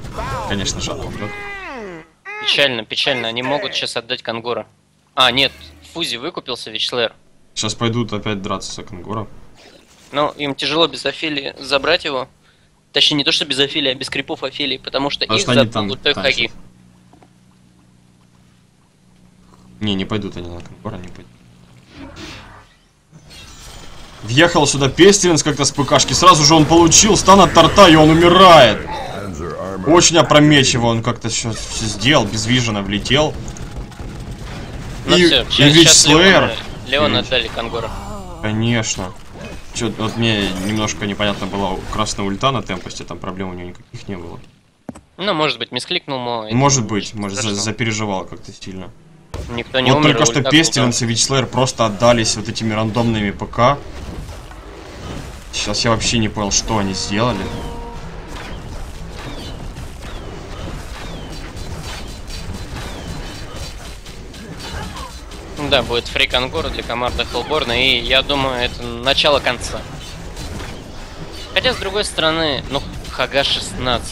конечно же, да. Печально, печально. Они могут сейчас отдать Конгора. А, нет, Фузи выкупился, Вичслер. Сейчас пойдут опять драться за Конгора. Ну, им тяжело без Офелии забрать его. Точнее, не то, что без Офелии, а без крипов Офелии, потому что потому их забудут той Хаги. Не, не пойдут они на Конгора, не пойдут. Въехал сюда Пестеринс как-то с ПКшки. Сразу же он получил стан от торта, и он умирает. Очень опрометчиво он как-то все сделал, без вижена влетел. Ну и, все, и Вичслер. Леон отдали Конгора. Конечно. Че, вот мне немножко непонятно было, красная ульта на Темпесте, там проблем у него никаких не было. Ну, может быть, мискликнул, но... Может быть, может, за запереживал как-то сильно. Никто не вот умер, только что Пестеринс и Вичслер просто отдались вот этими рандомными ПК. Сейчас я вообще не понял, что они сделали. Да, будет фри Конгора для команды Хеллборна, и я думаю, это начало конца. Хотя, с другой стороны, ну, Хага шестнадцать.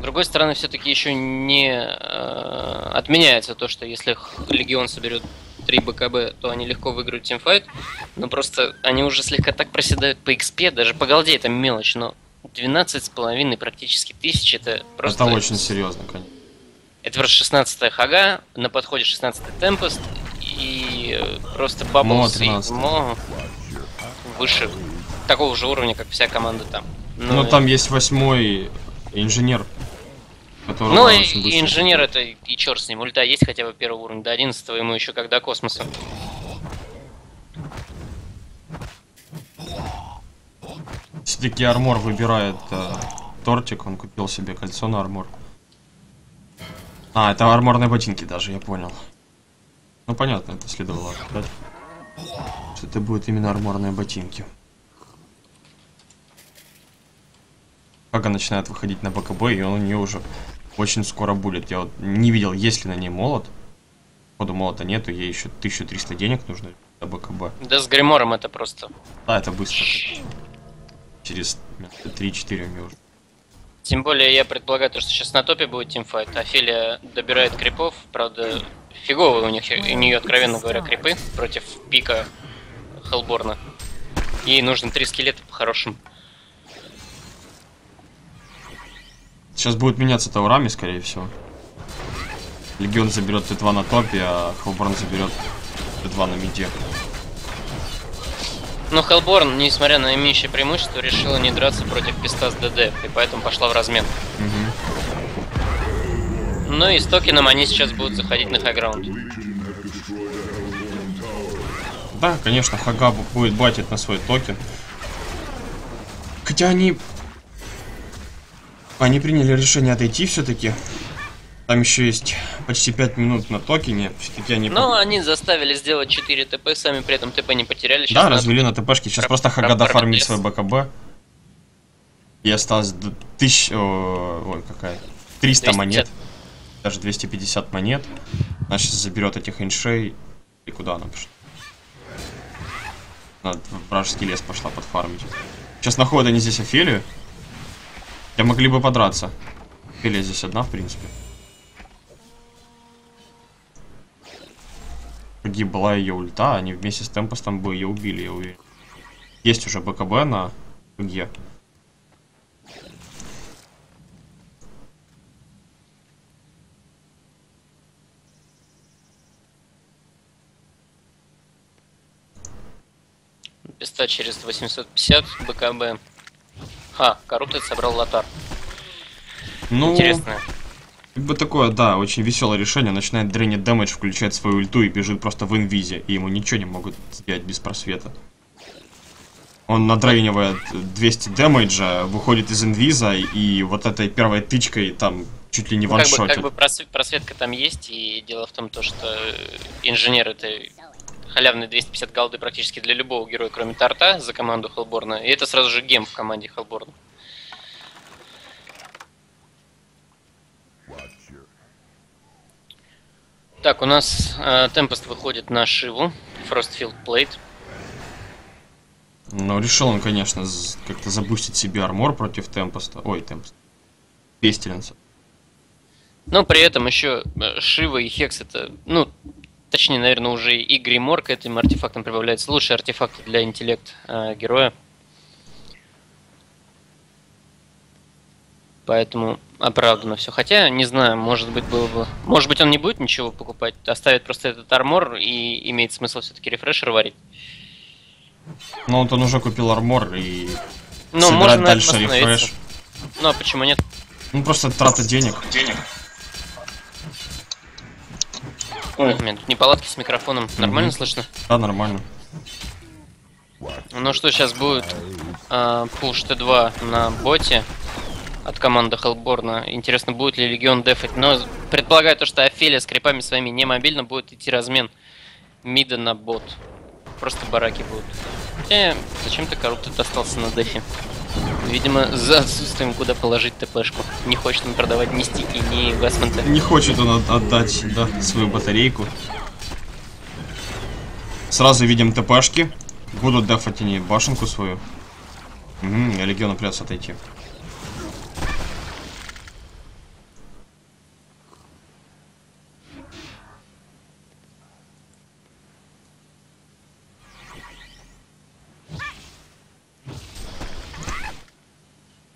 С другой стороны, все-таки еще не э, отменяется то, что если Легион соберет три БКБ, то они легко выиграют тимфайт. Но просто они уже слегка так проседают по экспе, даже по голде это мелочь, но двенадцать с половиной практически тысяч это просто... Это очень серьезно, конечно. Это просто шестнадцатая Хага, на подходе шестнадцатый Темпест и просто Bubbles и Мо выше такого же уровня, как вся команда там. Но, Но и... там есть восьмой инженер, который... Ну и, и инженер это и черт с ним, ульта есть хотя бы первый уровень, до одиннадцатого ему еще как до космоса. Все-таки армор выбирает э, тортик, он купил себе кольцо на армор. А, это арморные ботинки даже, я понял. Ну понятно, это следовало ожидать. Что это будут именно арморные ботинки. Хага начинает выходить на БКБ, и он у нее уже очень скоро будет. Я вот не видел, есть ли на ней молот. Походу молота нету, ей еще тысяча триста денег нужно на БКБ. Да с гримором это просто. Да, это быстро. Через три-четыре у нее уже. Тем более, я предполагаю, что сейчас на топе будет тимфайт. Офелия добирает крипов. Правда, фиговые у них, у нее, откровенно говоря, крипы против пика Хеллборна. Ей нужно три скелета по-хорошему. Сейчас будет меняться таурами, скорее всего. Легион заберет Т два на топе, а Хеллборн заберет Т два на миде. Но Хеллборн, несмотря на имеющее преимущество, решила не драться против писта с ДД, и поэтому пошла в размен. Угу. Ну и с токеном они сейчас будут заходить на хайграунд. Да, конечно, Хага будет батить на свой токен. Хотя они... Они приняли решение отойти все-таки. Там еще есть почти пять минут на токене. Они... Но они заставили сделать четыре ТП, сами при этом ТП не потеряли. Сейчас да, на... развели на ТПшке. Сейчас Раб... просто Хага дофармит свой БКБ. И осталось тысяч... Ой, какая... триста двести пятьдесят монет. Даже двести пятьдесят монет. Она сейчас заберет этих иншей. И куда она пошла? Она в вражеский лес пошла подфармить. Сейчас находят они здесь Офелию. Я могли бы подраться. Офелия здесь одна, в принципе. Погибла ее ульта, они вместе с Темпестом бы ее убили, я уверен. Есть уже БКБ на Хуге. Песта через восемьсот пятьдесят БКБ. Ха, коррупт собрал Лотар. Ну... Интересно. Как бы такое, да, очень веселое решение. Начинает дренить дэмэдж, включает свою ульту и бежит просто в инвизе. И ему ничего не могут сделать без просвета. Он надрейнивает двести дэмэджа, выходит из инвиза и вот этой первой тычкой там чуть ли не ваншотит. Ну, как бы, как бы просвет, просветка там есть, и дело в том, то, что инженер это халявные двести пятьдесят голды практически для любого героя, кроме Тарта, за команду Хеллборна. И это сразу же гем в команде Хеллборна. Так, у нас Темпест э, выходит на Шиву, Frostfield Plate. Ну, решил он, конечно, как-то запустить себе армор против Темпеста. Ой, Темпест. Пестельница. Но при этом еще Шива и Хекс это, ну, точнее, наверное, уже и Гримор к этим артефактам прибавляется. Лучшие артефакты для интеллект э, героя. Поэтому оправдано все. Хотя, не знаю, может быть, было бы... Может быть, он не будет ничего покупать, оставит просто этот армор, и имеет смысл все-таки рефрешер варить. Ну, вот он уже купил армор, и ну, собирать можно дальше рефреш. Ну, а почему нет? Ну, просто трата денег. денег. Ой, тут неполадки с микрофоном. Mm-hmm. Нормально слышно? Да, нормально. Ну что, сейчас будет э, пуш Т два на боте от команды Хеллборна. Интересно, будет ли Легион дефать. Но предполагаю то, что Офелия с крипами своими не мобильно будет идти размен мида на бот. Просто бараки будут. Хотя зачем-то коррупт достался на дефе. Видимо, за отсутствием куда положить ТПшку. Не хочет он продавать ни стики, ни гасмонта. Не хочет он отдать, да, свою батарейку. Сразу видим ТПшки. Будут дефать они башенку свою. Угу, Легиону придется отойти.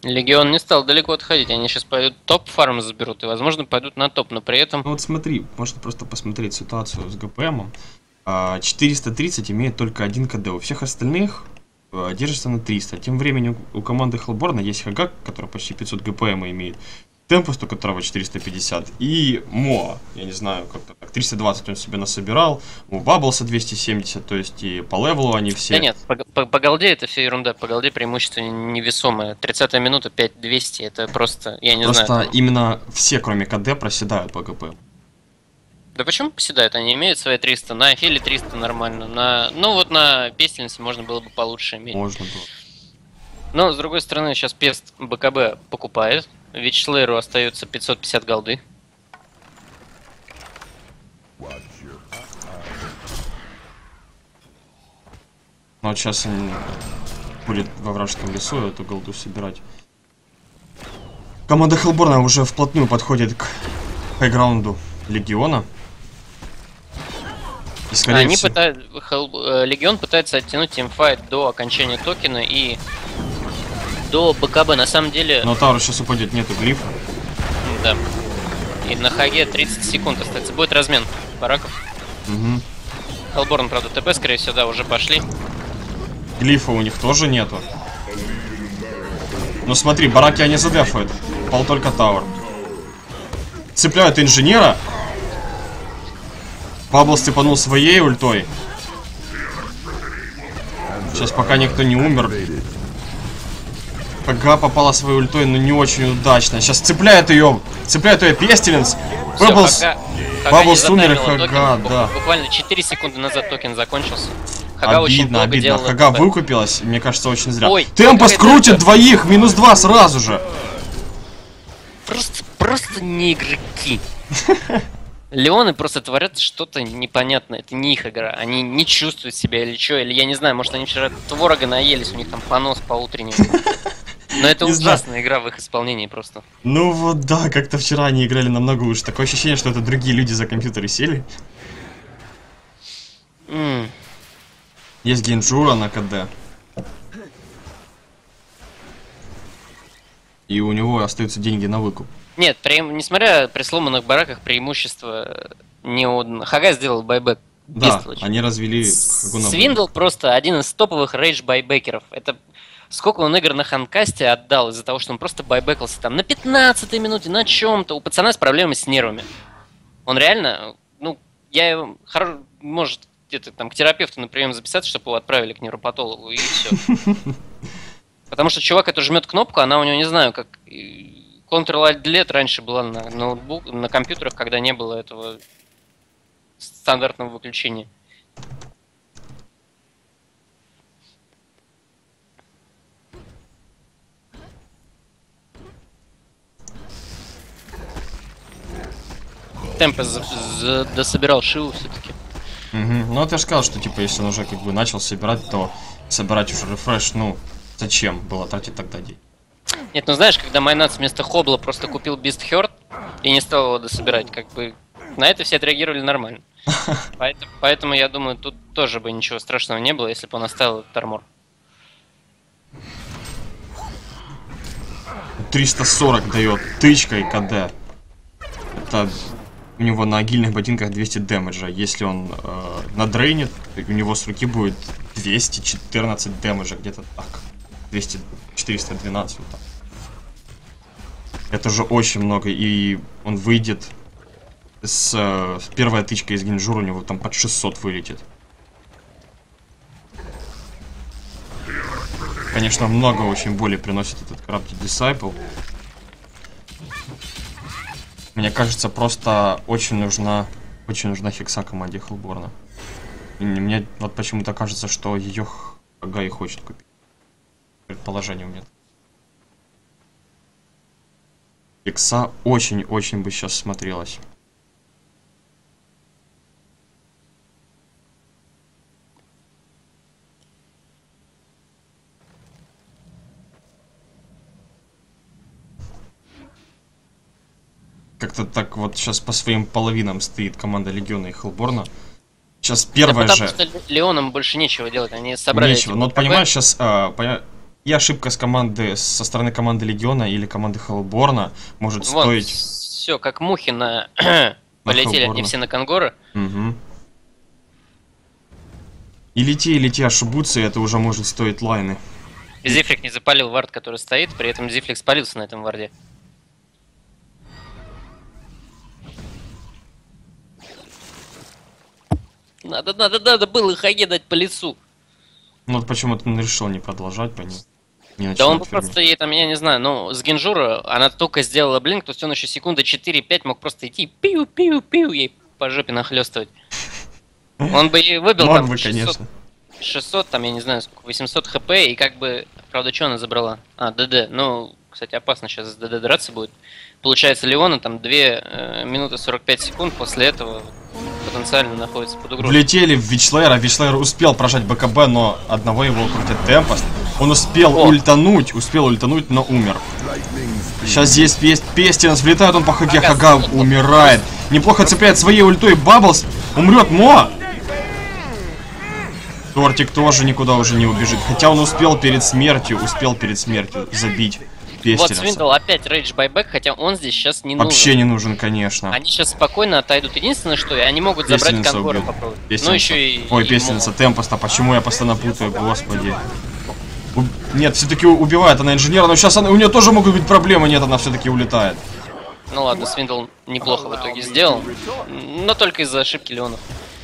Легион не стал далеко отходить, они сейчас пойдут топ-фарм заберут и, возможно, пойдут на топ, но при этом... Ну вот смотри, можно просто посмотреть ситуацию с ГПМом. четыреста тридцать имеет только один КД, у всех остальных держится на триста. Тем временем у команды Hellborn есть Хагак, который почти пятьсот ГПМ имеет, Темпус, у которого четыреста пятьдесят, и Моа, я не знаю, как-то так, триста двадцать он себе насобирал, у Бабблса двести семьдесят, то есть и по левелу они все... Да нет, по, по, по голде это все ерунда, по голде преимущество невесомое, тридцатая минута, пять двести, это просто, я не просто знаю... Просто именно все, кроме КД, проседают по ГП. Да почему поседают, они имеют свои триста, на Афиле триста нормально, на... ну вот на Пестельнице можно было бы получше иметь. Можно было. Но, с другой стороны, сейчас Пест БКБ покупает, Вичслейру остается пятьсот пятьдесят голды. Ну вот сейчас он будет во вражеском лесу эту голду собирать. Команда Hellborn уже вплотную подходит к хайграунду Легиона. И, скорее Они всего... пытают... Hell... Легион пытается оттянуть тимфайт до окончания токена и... до БКБ, на самом деле... Но Тауру сейчас упадет, нету грифа. Да. И на Хаге тридцать секунд остается. Будет размен бараков. Угу. Hellborn, правда, ТП, скорее всего, да, уже пошли. Глифа у них тоже нету. Ну смотри, бараки они задефают. Пал только Тауэр. Цепляют инженера. Бабл степанул своей ультой. Сейчас пока никто не умер. ПГ попала своей ультой, но не очень удачно. Сейчас цепляет ее, цепляет ее Пестеленс. Бабблс, Бабблс умер, Хага, да. Буквально четыре секунды назад токен закончился. Хага обидно, обидно. Хага выкупилась, мне кажется, очень зря. Ой, Темпос крутит двоих, минус два сразу же. Просто, просто не игроки. Леоны просто творят что-то непонятное, это не их игра, они не чувствуют себя или что, или я не знаю, может они вчера творога наелись, у них там понос по утреннему. Но это ужасная игра в их исполнении просто. Ну вот да, как-то вчера они играли намного лучше. Такое ощущение, что это другие люди за компьютеры сели. Mm. Есть Генджура на КД. И у него остаются деньги на выкуп. Нет, при... несмотря при сломанных бараках, преимущество не у... Хага сделал байбек. Да, они развели... Свиндл просто один из топовых рейдж-байбекеров. Это... Сколько он игр на ханкасте отдал из-за того, что он просто байбекался там на пятнадцатой минуте, на чем-то. У пацана с проблемами с нервами. Он реально, ну, я его, хоро... может, где-то там к терапевту на прием записаться, чтобы его отправили к невропатологу, и все. Потому что чувак, который жмет кнопку, она у него, не знаю, как... Ctrl-Alt-Delete раньше была на ноутбук, на компьютерах, когда не было этого стандартного выключения. Темпес дособирал Шиву все-таки. Угу. Ну, ты же сказал, что, типа, если он уже как бы начал собирать, то собирать уже рефреш, ну, зачем было тратить тогда деньги? Нет, ну знаешь, когда Майнац вместо Хобла просто купил Бистхёрд и не стал его дособирать, как бы, на это все отреагировали нормально. Поэтому, поэтому, я думаю, тут тоже бы ничего страшного не было, если бы он оставил этот армор. триста сорок дает тычкой КД. Это... У него на агильных ботинках двести демеджа. Если он э, надрейнит, у него с руки будет двести четырнадцать демеджа. Где-то так. двести, четыреста двенадцать. Вот так. Это же очень много. И он выйдет с, э, с первой тычкой из Генджура. У него там под шестьсот вылетит. Конечно, много очень боли приносит этот Corrupted Disciple. Мне кажется, просто очень нужна, очень нужна хекса команде Hellborn. Мне вот почему-то кажется, что ее Хага и хочет купить. Предположение у меня. Хекса очень-очень бы сейчас смотрелась. Как-то так вот сейчас по своим половинам стоит команда Легиона и Hellborn. Сейчас первая да, же... Леонам больше нечего делать, они собрали... Нечего, но понимаешь, сейчас... А, поня... И ошибка с команды, со стороны команды Легиона или команды Хеллборна может вот стоить... Все, как мухи на... на полетели они все на Конгоры. Угу. И лети, и лети ошибутся, и это уже может стоить лайны. Зифлик не запалил вард, который стоит, при этом Зифлик спалился на этом варде. Надо, надо, надо было Хаге дать по лицу. Ну вот почему-то он решил не продолжать по ним. Да он просто, ей там, я не знаю, ну, с Генжура она только сделала блинк, то есть он еще секунды четыре-пять мог просто идти пиу-пиу-пиу ей по жопе нахлестывать. Он бы ей выбил там бы, шестьсот, шестьсот, там, я не знаю, сколько, восемьсот хп, и как бы, правда, что она забрала? А, ДД. Ну, кстати, опасно сейчас с ДД драться будет. Получается, Леона там две минуты сорок пять секунд после этого потенциально находится под угрозой. Влетели в Вичлэра, Вичлэр успел прожать БКБ, но одного его крутит Темпост. Он успел О. ультануть, успел ультануть, но умер. Сейчас здесь есть Пестинс, влетает он по Хаге, Хага умирает. Неплохо цепляет своей ультой Бабблс, умрет Моа. Тортик тоже никуда уже не убежит, хотя он успел перед смертью, успел перед смертью забить Пестинса. Вот Свиндл опять рейдж байбек, хотя он здесь сейчас не нужен. Вообще не нужен, конечно. Они сейчас спокойно отойдут. Единственное, что они могут забрать Конгора попробовать. Ну еще и... Ой, Пестинса, Темпоста, почему я постоянно путаю, господи. Нет, все-таки убивает она инженера, но сейчас она... у нее тоже могут быть проблемы, нет, она все-таки улетает. Ну ладно, Свиндл неплохо в итоге сделал, но только из-за ошибки Леонов.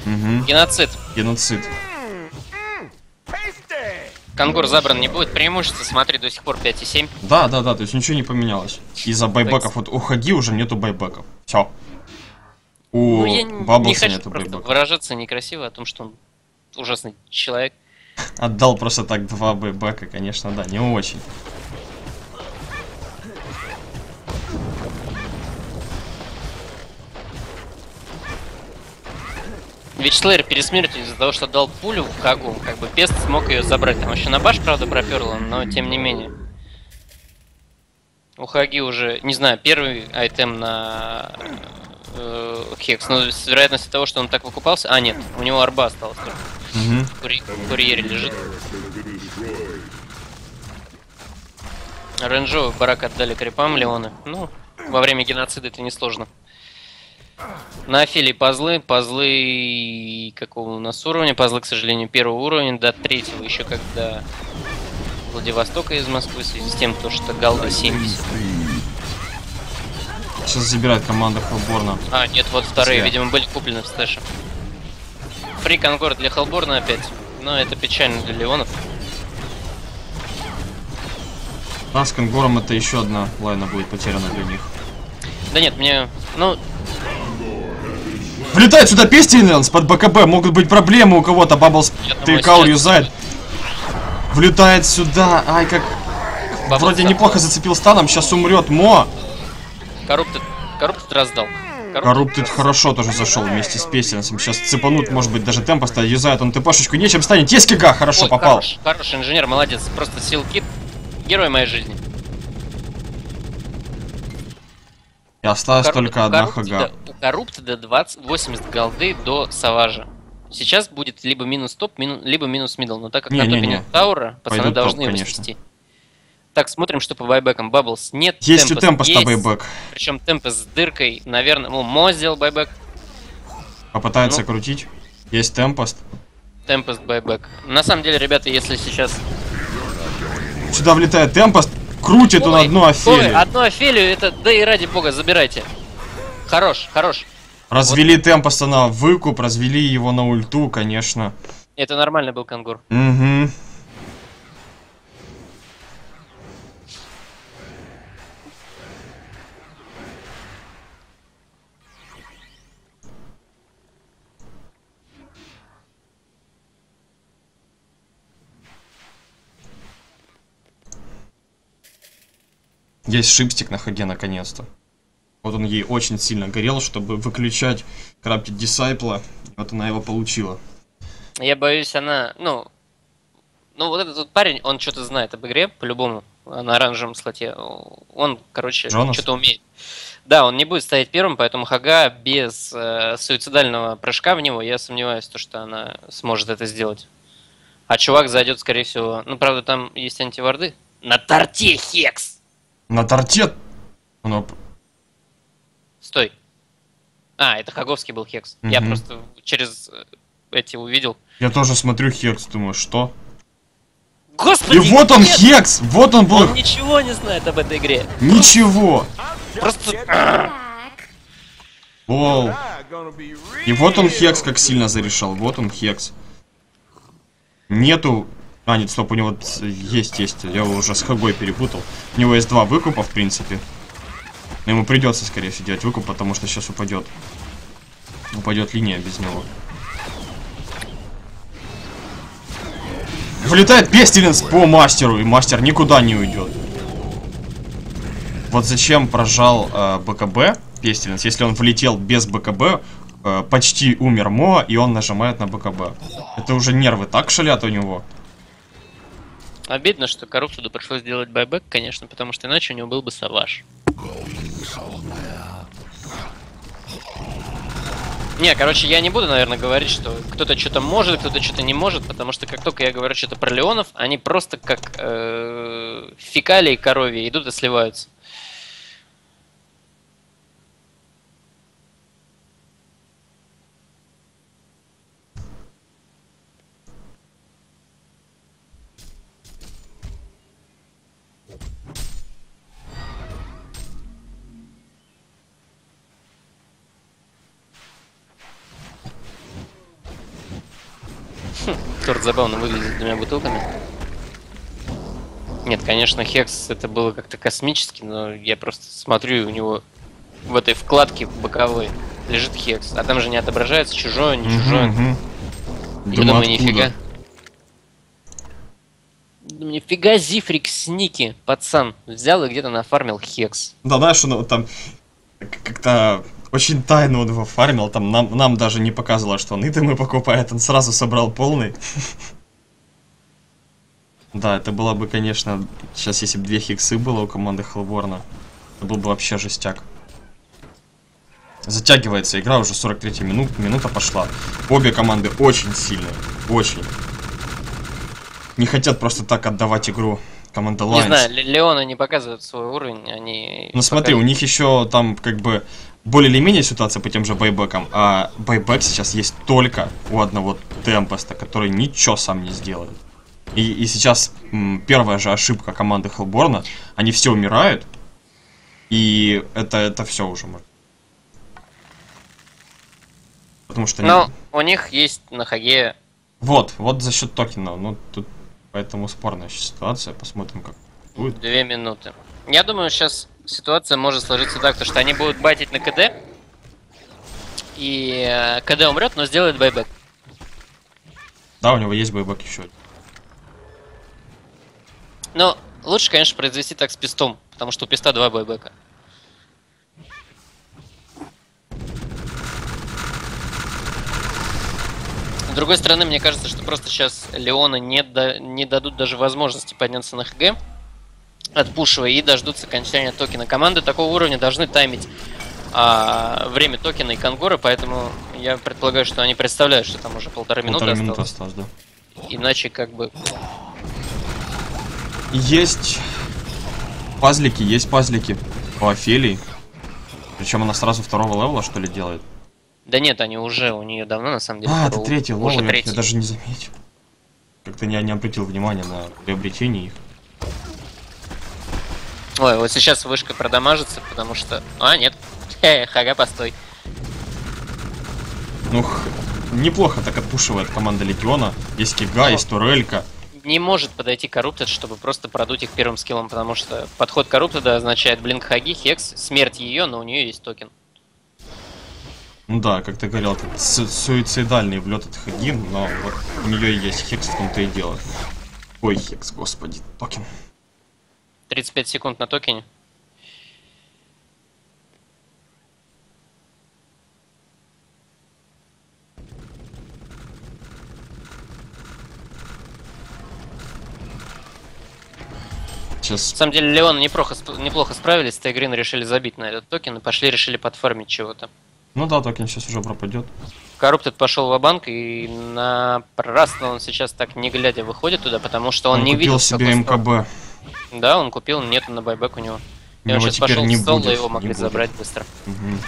Угу. Геноцид. Геноцид. Конгор забран не будет, преимущество, смотри, до сих пор пять и семь. Да, да, да, то есть ничего не поменялось. Из-за байбеков, вот у Хаги уже нету байбеков. Все. У ну, Бабблса не нету байбеков. Выражаться некрасиво о том, что он ужасный человек. Отдал просто так два байбека, конечно, да, не очень. Вичлэр перед смертью из-за того, что дал пулю в Хагу, как бы Пест смог ее забрать. Там еще на баш, правда, проперла, но тем не менее. У Хаги уже, не знаю, первый айтем на э, Хекс, но с вероятностью того, что он так выкупался... А, нет, у него арба осталась только. Угу. Кури... В курьере лежит. Ренджо барак отдали крипам Леона. Ну, во время геноцида это несложно. На Афилии пазлы, пазлы какого у нас уровня? Пазлы, к сожалению, первого уровня, до третьего еще когда Владивостока из Москвы, в связи с тем, что голды семьдесят. Сейчас забирает команда Хеллборна. А, нет, вот вторые, видимо, были куплены в стэше. Фри Конгор для Хеллборна опять, но это печально для Леонов. А с Конгором это еще одна лайна будет потеряна для них. Да нет, мне... ну... Влетает сюда Пестиненс под БКБ, могут быть проблемы у кого-то, Бабблс ТК юзает. Влетает сюда, ай как... Бабблс вроде неплохо зацепил станом, сейчас умрет Мо. Коррупт раздал. Коррупт хорошо тоже зашел вместе с Пестиненсом, сейчас цепанут, может быть, даже Темпоста юзает, он ТПшечку нечем станет, есть Кига, хорошо. Ой, попал. Хорош, хороший инженер, молодец, просто силкит, герой моей жизни. И осталась у только у одна Хага. У Коррупта до двадцати, восьмидесяти голды до Саважа. Сейчас будет либо минус топ, мину, либо минус мидл. Но так как не, на топе не, не. нет Таура, пацаны Пойдут должны топ, его снести. Так, смотрим, что по байбекам. Бабблс нет. Есть Темпост, у Темпоста байбек. Причем Темпост с дыркой, наверное... О, Мо сделал байбек. Попытается ну. крутить. Есть Темпост. Темпост байбек. На самом деле, ребята, если сейчас... Сюда влетает Темпост. Крутит ой, он одну Офелию. Одну Офелию, это, да и ради бога, забирайте. Хорош, хорош. Развели вот. Темпоста на выкуп, развели его на ульту, конечно. Это нормально был Конгор. Угу. Есть шипстик на Хаге наконец-то. Вот он ей очень сильно горел, чтобы выключать крафтить Дисайпла. Вот она его получила. Я боюсь, она... Ну, ну вот этот вот парень, он что-то знает об игре, по-любому, на оранжевом слоте. Он, короче, что-то умеет. Да, он не будет стоять первым, поэтому Хага без э, суицидального прыжка в него, я сомневаюсь, то, что она сможет это сделать. А чувак зайдет, скорее всего. Ну, правда, там есть антиварды. На торте, Хекс! На торте? Ну... Стой. А, это Хаговский был Хекс. Угу. Я просто через эти увидел. Я тоже смотрю Хекс, думаю, что? Господи! И вот он, нет! Хекс! Вот он был! Он ничего не знает об этой игре. Ничего! Просто... Воу. И вот он, Хекс, как сильно зарешал. Вот он, Хекс. Нету... А, нет, стоп, у него есть, есть. Я его уже с Хагой перепутал. У него есть два выкупа, в принципе. Но ему придется, скорее всего, делать выкуп, потому что сейчас упадет. Упадет линия без него. Влетает Пестеленс по мастеру, и мастер никуда не уйдет. Вот зачем прожал э, БКБ Пестеленс, если он влетел без БКБ, э, почти умер Моа, и он нажимает на БКБ. Это уже нервы так шалят у него. Обидно, что Коррупсуду пришлось делать байбек, конечно, потому что иначе у него был бы Саваж. Не, короче, я не буду, наверное, говорить, что кто-то что-то может, кто-то что-то не может, потому что как только я говорю что-то про Леонов, они просто как э-э, фекалии коровьи идут и сливаются. Торт забавно выглядит двумя бутылками. Нет, конечно, Хекс это было как-то космически, но я просто смотрю, и у него в этой вкладке боковой лежит Хекс. А там же не отображается чужое, не чужое. Угу, угу. Я думаю, нифига. Нифига Зифрик Сники, пацан, взял и где-то нафармил Хекс. Да, знаешь, он там как-то... Очень тайно он его фармил, там нам, нам даже не показывало, что он итемы покупает, он сразу собрал полный. Да, это было бы, конечно, сейчас если бы две хиксы было у команды Хеллборна, это был бы вообще жестяк. Затягивается игра, уже сорок третья минута, минута пошла. Обе команды очень сильные, очень. Не хотят просто так отдавать игру. Команда Лайнс. Не знаю, Леоны не показывают свой уровень, они... Ну смотри, у них еще там как бы более или менее ситуация по тем же байбекам, а байбек сейчас есть только у одного Темпеста, который ничего сам не сделает. И, и сейчас м, первая же ошибка команды Хеллборна, они все умирают, и это, это все уже может. Потому что... Ну, они... у них есть на Хаге... Вот, вот за счет токена, ну тут... Поэтому спорная ситуация, посмотрим, как будет. Две минуты. Я думаю, сейчас ситуация может сложиться так, то, что они будут байтить на КД. И КД умрет, но сделает байбек. Да, у него есть байбек еще. Но лучше, конечно, произвести так с пистом, потому что у писта два байбека. С другой стороны, мне кажется, что просто сейчас Леона не, да, не дадут даже возможности подняться на ХГ, отпушивая, и дождутся окончания токена. Команды такого уровня должны таймить а, время токена и конгора, поэтому я предполагаю, что они представляют, что там уже полторы минуты полторы осталось. Минуты осталось, да. Иначе как бы... Есть пазлики, есть пазлики у Офелии. Причем она сразу второго левела, что ли, делает? Да нет, они уже, у нее давно, на самом деле. А, это третий, лол, я, я даже не заметил. Как-то не, не обратил внимания на приобретение их. Ой, вот сейчас вышка продамажится, потому что... А, нет. Хе, Хага, постой. Ну, х... неплохо так отпушивает команда Легиона. Есть Кига, но есть Турелька. Не может подойти Корруптед, чтобы просто продуть их первым скиллом, потому что подход Корруптеда означает блин Хаги, Хекс, смерть ее, но у нее есть токен. Ну да, как ты говорил, суицидальный влет от Хаги, но вот у нее есть Хекс, в том-то и дело. Ой, Хекс, господи, токен. тридцать пять секунд на токене. Сейчас. На самом деле, Леон неплохо, неплохо справились, Тайгрин решили забить на этот токен и пошли решили подфармить чего-то. Ну да, токен сейчас уже пропадет. Corrupted пошел ва-банк, и напрасно он сейчас так не глядя выходит туда, потому что он, он не видел себе эм ка бэ. Да, он купил, нету на байбек у него. И он сейчас пошел в стол, и его могли забрать быстро. Угу.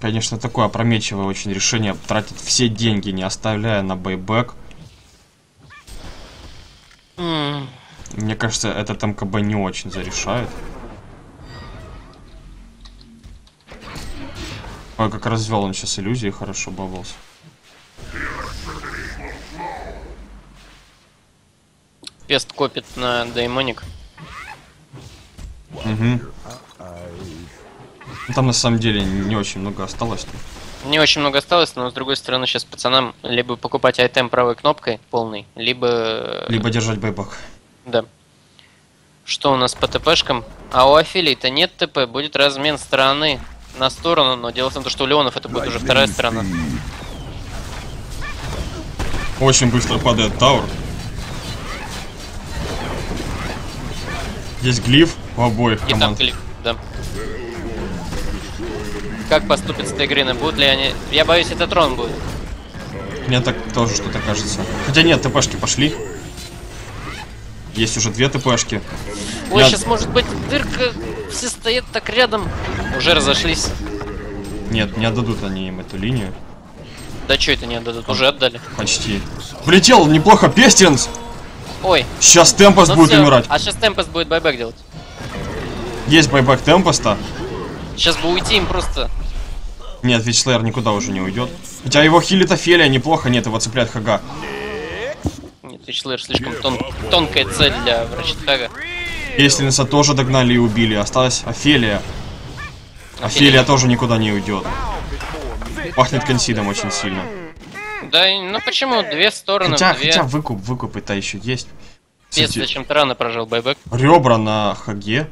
Конечно, такое опрометчивое очень решение, тратить все деньги, не оставляя на байбек. Mm. Мне кажется, этот эм ка бэ не очень зарешает. Ой, как развел он сейчас иллюзии, хорошо бабался. Пест копит на Деймоник. Угу. Там на самом деле не очень много осталось. Не очень много осталось, но с другой стороны сейчас пацанам либо покупать айтем правой кнопкой полный, либо... Либо держать байбак. Да. Что у нас по ТПшкам? А у Афилии-то нет ТП, будет размен стороны на сторону, но дело в том, что у Леонов это будет уже вторая сторона. Очень быстро падает Тауэр. Здесь глиф у обоих команд. И там глиф, да. Как поступят с Тегрина? Будут ли они... Я боюсь, это трон будет. Мне так тоже что-то кажется. Хотя нет, ТПшки пошли. Есть уже две ТПшки. Ой, Я... сейчас может быть дырка. Все стоят так рядом. Уже разошлись. Нет, не отдадут они им эту линию. Да что это не отдадут? Уже отдали. Почти. Влетел неплохо Пестинс. Ой. Сейчас Темпас ну, будет все. умирать. А сейчас Темпас будет байбэк делать. Есть байбэк Темпаста. Сейчас бы уйти им просто. Нет, ведь Слэйер никуда уже не уйдет. Хотя его хилит Офелия неплохо, нет, его цепляет Хага. Нет, ведь Слэйер слишком тон... тонкая цель для врача Хага. Пестинса тоже догнали и убили, осталась Офелия. Офелия тоже никуда не уйдет. Пахнет консидом очень сильно. Да, ну почему? Две стороны. Хотя, две... хотя выкуп, выкуп это еще есть. Пес зачем-то рано прожил байбэк. Ребра на Хаге.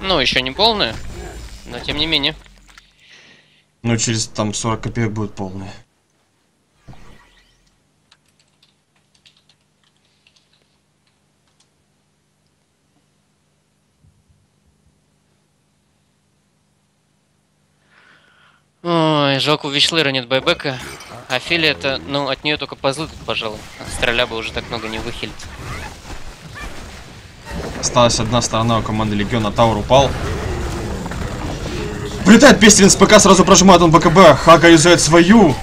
Ну, еще не полная, но тем не менее. Ну, через там сорок копеек будет полная. Ой, жалко, у Вичлера нет байбека. Офелия это, ну, от нее только пазлы тут, пожалуй. Стреля бы уже так много не выхилит. Осталась одна сторона у команды Легиона. Тауэр упал. Влетает Пестелин с ПК, сразу прожимает он БКБ. Хага юзает свою.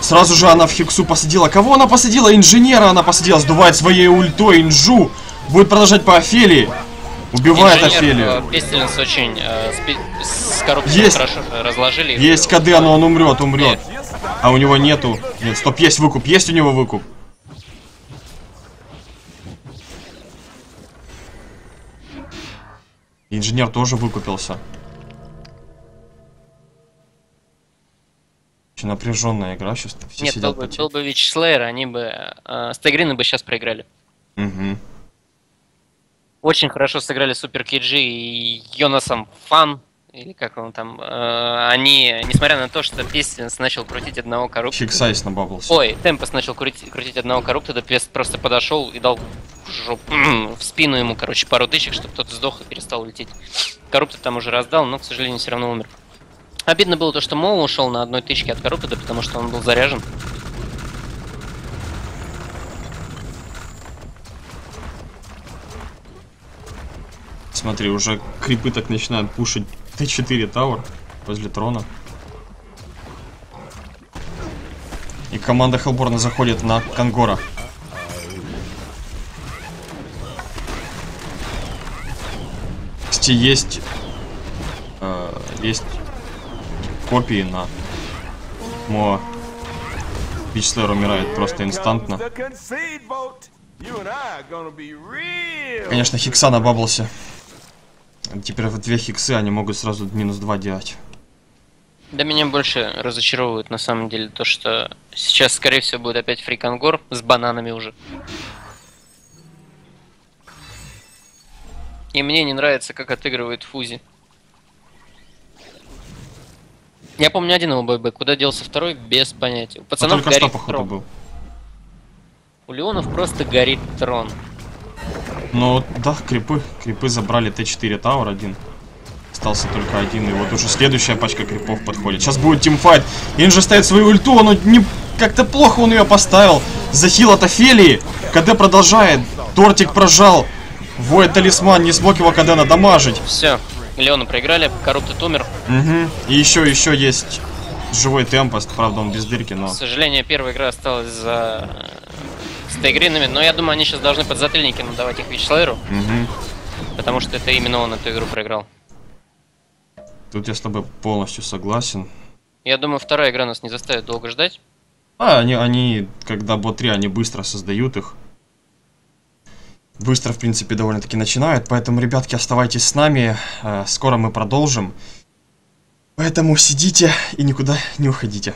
Сразу же она в Хиксу посадила. Кого она посадила? Инженера она посадила. Сдувает своей ультой Инжу. Будет продолжать по Офелии. Убивает Офелию. Пестелинс очень э, с, с коробкой хорошо разложили. Есть КД, но он умрет, умрет. Нет. А у него нету. Нет, стоп, есть выкуп. Есть у него выкуп. Инженер тоже выкупился. Очень напряженная игра сейчас. Все Нет, сидят был, был бы Вичслейер, они бы... Э, Стегрины бы сейчас проиграли. Угу. Очень хорошо сыграли Супер Киджи и Йонасом Фан. Или как он там... Э, они, несмотря на то, что Пестинс начал крутить одного коррупта... Хиксайс набабался. Ой, Темпас начал крутить, крутить одного коррупта, да Пест просто подошел и дал... в спину ему, короче, пару тычек, чтобы тот сдох и перестал улететь. Коррупта там уже раздал, но, к сожалению, все равно умер. Обидно было то, что Моу ушел на одной тычке от коррупта, да потому что он был заряжен. Смотри, уже крипы так начинают пушить тэ четыре Тауэр возле трона. И команда Хеллборна заходит на Конгора. Есть э, есть копии на Моа. Вичслер умирает просто инстантно. Конечно, Хикса набаблся. Теперь вот две Хиксы, они могут сразу минус два делать. Да меня больше разочаровывает на самом деле то, что сейчас скорее всего будет опять фри Конгор с бананами уже. И мне не нравится, как отыгрывает Фузи. Я помню один его байбэк. Куда делся второй, без понятия. У пацанов а горит что, походу, трон. Был. У Леонов просто горит трон. Ну да, крипы. Крипы забрали тэ четыре Тауэр один. Остался только один, и вот уже следующая пачка крипов подходит. Сейчас будет тимфайт. Инжи ставит свою ульту, но не... как-то плохо он ее поставил. Захил от Офелии. КД продолжает. Тортик прожал. Войд талисман, не смог его КД надамажить. Все, Леону проиграли, коррупт умер. Угу. И еще, еще есть живой Темпост, правда он без дырки, но... К сожалению, первая игра осталась за стейгринами, но я думаю, они сейчас должны подзатыльники надавать их Вичслейру. Угу. Потому что это именно он эту игру проиграл. Тут я с тобой полностью согласен. Я думаю, вторая игра нас не заставит долго ждать. А, они, они когда бот три, они быстро создают их. Быстро, в принципе, довольно-таки начинают. Поэтому, ребятки, оставайтесь с нами. Скоро мы продолжим. Поэтому сидите и никуда не уходите.